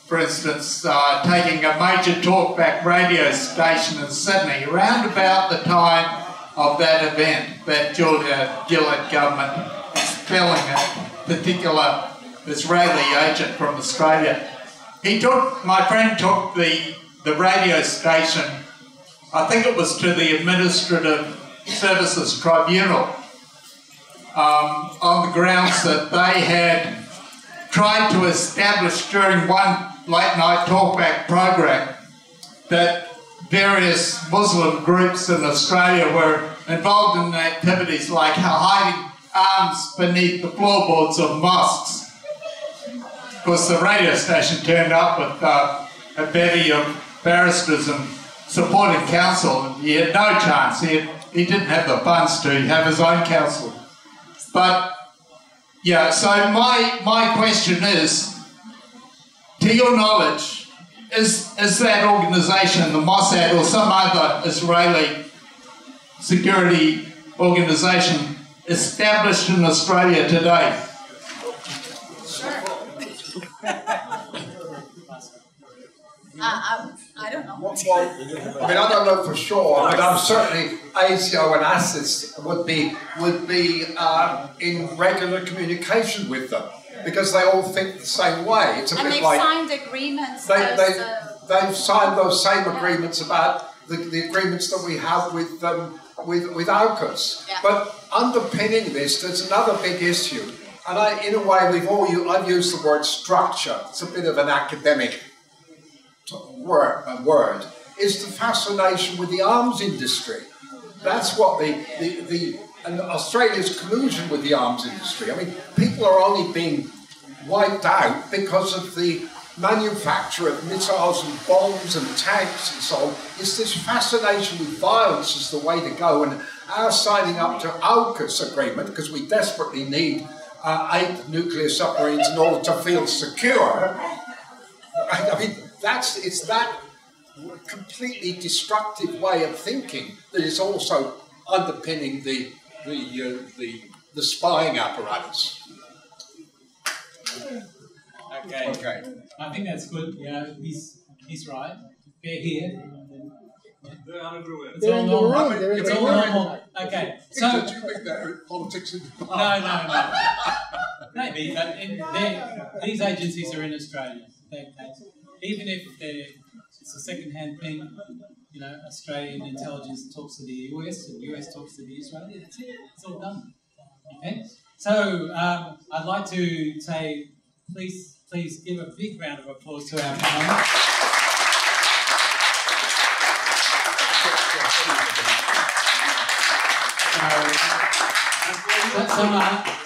for instance, taking a major talkback radio station in Sydney around about the time of that event, that Georgia Gillard government expelling it. Particular Israeli agent from Australia. He took, my friend took the radio station, I think it was to the Administrative Services Tribunal, on the grounds that they had tried to establish during one late night talkback program that various Muslim groups in Australia were involved in activities like hiding arms beneath the floorboards of mosques. Of course, the radio station turned up with a bevy of barristers and supporting counsel. He had no chance. He didn't have the funds to have his own counsel. But, yeah, so my question is, to your knowledge, is that organisation, the Mossad or some other Israeli security organisation, established in Australia today? Sure. I don't know. Well, I mean, I don't know for sure, but I'm certainly ASIO and ASIS would be in regular communication with them because they all think the same way. It's a and bit they've like signed agreements. They've signed those same agreements about the agreements that we have with them. With AUKUS. Yeah. But underpinning this, there's another big issue. And in a way, I've used the word structure. It's a bit of an academic word. It's the fascination with the arms industry. That's what and Australia's collusion with the arms industry. I mean, people are only being wiped out because of the manufacture of missiles and bombs and tanks and so on. It's this fascination with violence is the way to go, and our signing up to AUKUS agreement, because we desperately need 8 nuclear submarines in order to feel secure. I mean, it's that completely destructive way of thinking that is also underpinning the spying apparatus. Okay. Okay. I think that's good. Yeah, he's right. They're here. They're everywhere. They're in the room. They're in the room. Okay. So do you think they're politics in the past? No. Maybe, but these agencies are in Australia. Even if it's a second-hand thing, you know, Australian intelligence talks to the US, and the US talks to the Israeli. It's all done. Okay. So I'd like to say, please give a big round of applause to our panel.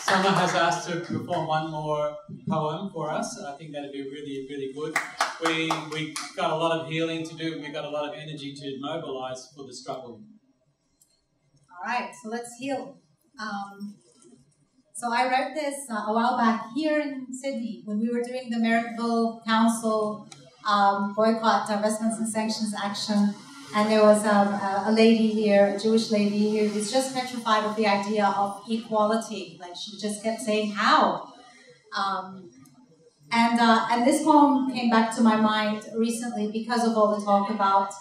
Summer has asked to perform one more poem for us. I think that'd be really, really good. We got a lot of healing to do, and we got a lot of energy to mobilise for the struggle. All right, so let's heal. So I wrote this a while back here in Sydney when we were doing the Merrickville Council boycott, divestments and sanctions action. And there was a lady here, a Jewish lady here, who was just petrified of the idea of equality. Like, she just kept saying, how? And this poem came back to my mind recently because of all the talk about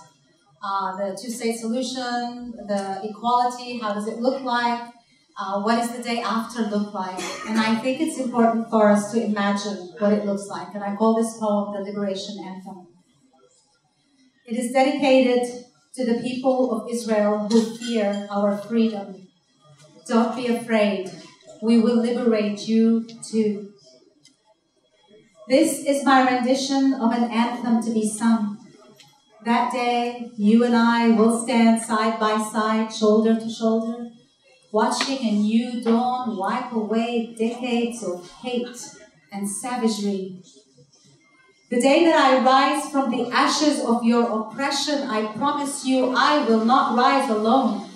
the two-state solution, the equality, how does it look like? What is the day after look like? And I think it's important for us to imagine what it looks like. And I call this poem the Liberation Anthem. It is dedicated to the people of Israel who fear our freedom. Don't be afraid. We will liberate you too. This is my rendition of an anthem to be sung. That day, you and I will stand side by side, shoulder to shoulder, watching a new dawn wipe away decades of hate and savagery. The day that I rise from the ashes of your oppression, I promise you I will not rise alone.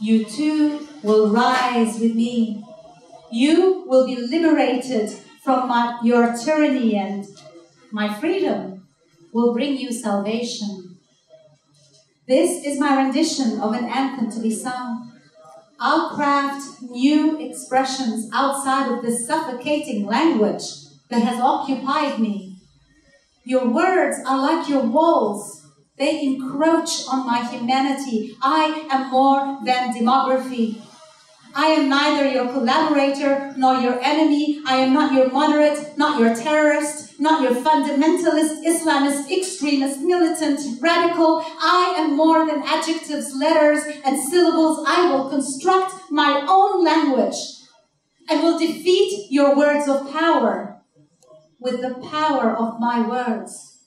You too will rise with me. You will be liberated from your tyranny, and my freedom will bring you salvation. This is my rendition of an anthem to be sung. I'll craft new expressions outside of this suffocating language that has occupied me. Your words are like your walls. They encroach on my humanity. I am more than demography. I am neither your collaborator nor your enemy. I am not your moderate, not your terrorist, not your fundamentalist, Islamist, extremist, militant, radical. I am more than adjectives, letters, and syllables. I will construct my own language and will defeat your words of power with the power of my words.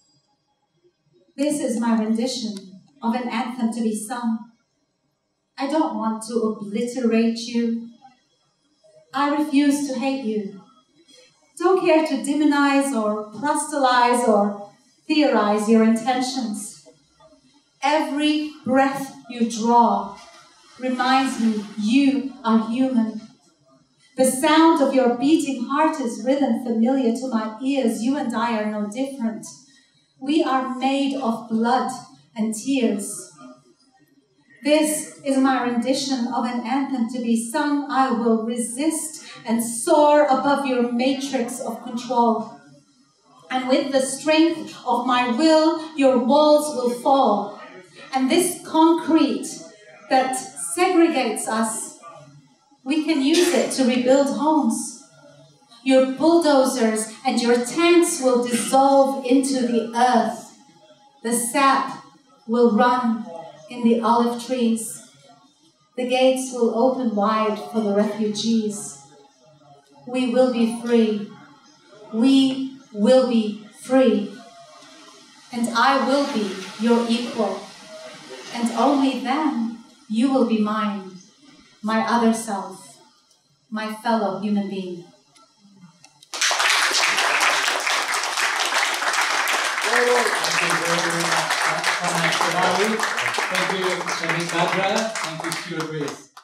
This is my rendition of an anthem to be sung. I don't want to obliterate you. I refuse to hate you. Don't care to demonize or proselytize or theorize your intentions. Every breath you draw reminds me you are human. The sound of your beating heart is rhythm familiar to my ears. You and I are no different. We are made of blood and tears. This is my rendition of an anthem to be sung. I will resist and soar above your matrix of control. And with the strength of my will, your walls will fall. And this concrete that segregates us, we can use it to rebuild homes. Your bulldozers and your tanks will dissolve into the earth. The sap will run in the olive trees. The gates will open wide for the refugees. We will be free. We will be free. And I will be your equal. And only then you will be mine, my other self, my fellow human being. Thank you very much. Thank you, Shamikh Badra. Thank you, Stuart Rees.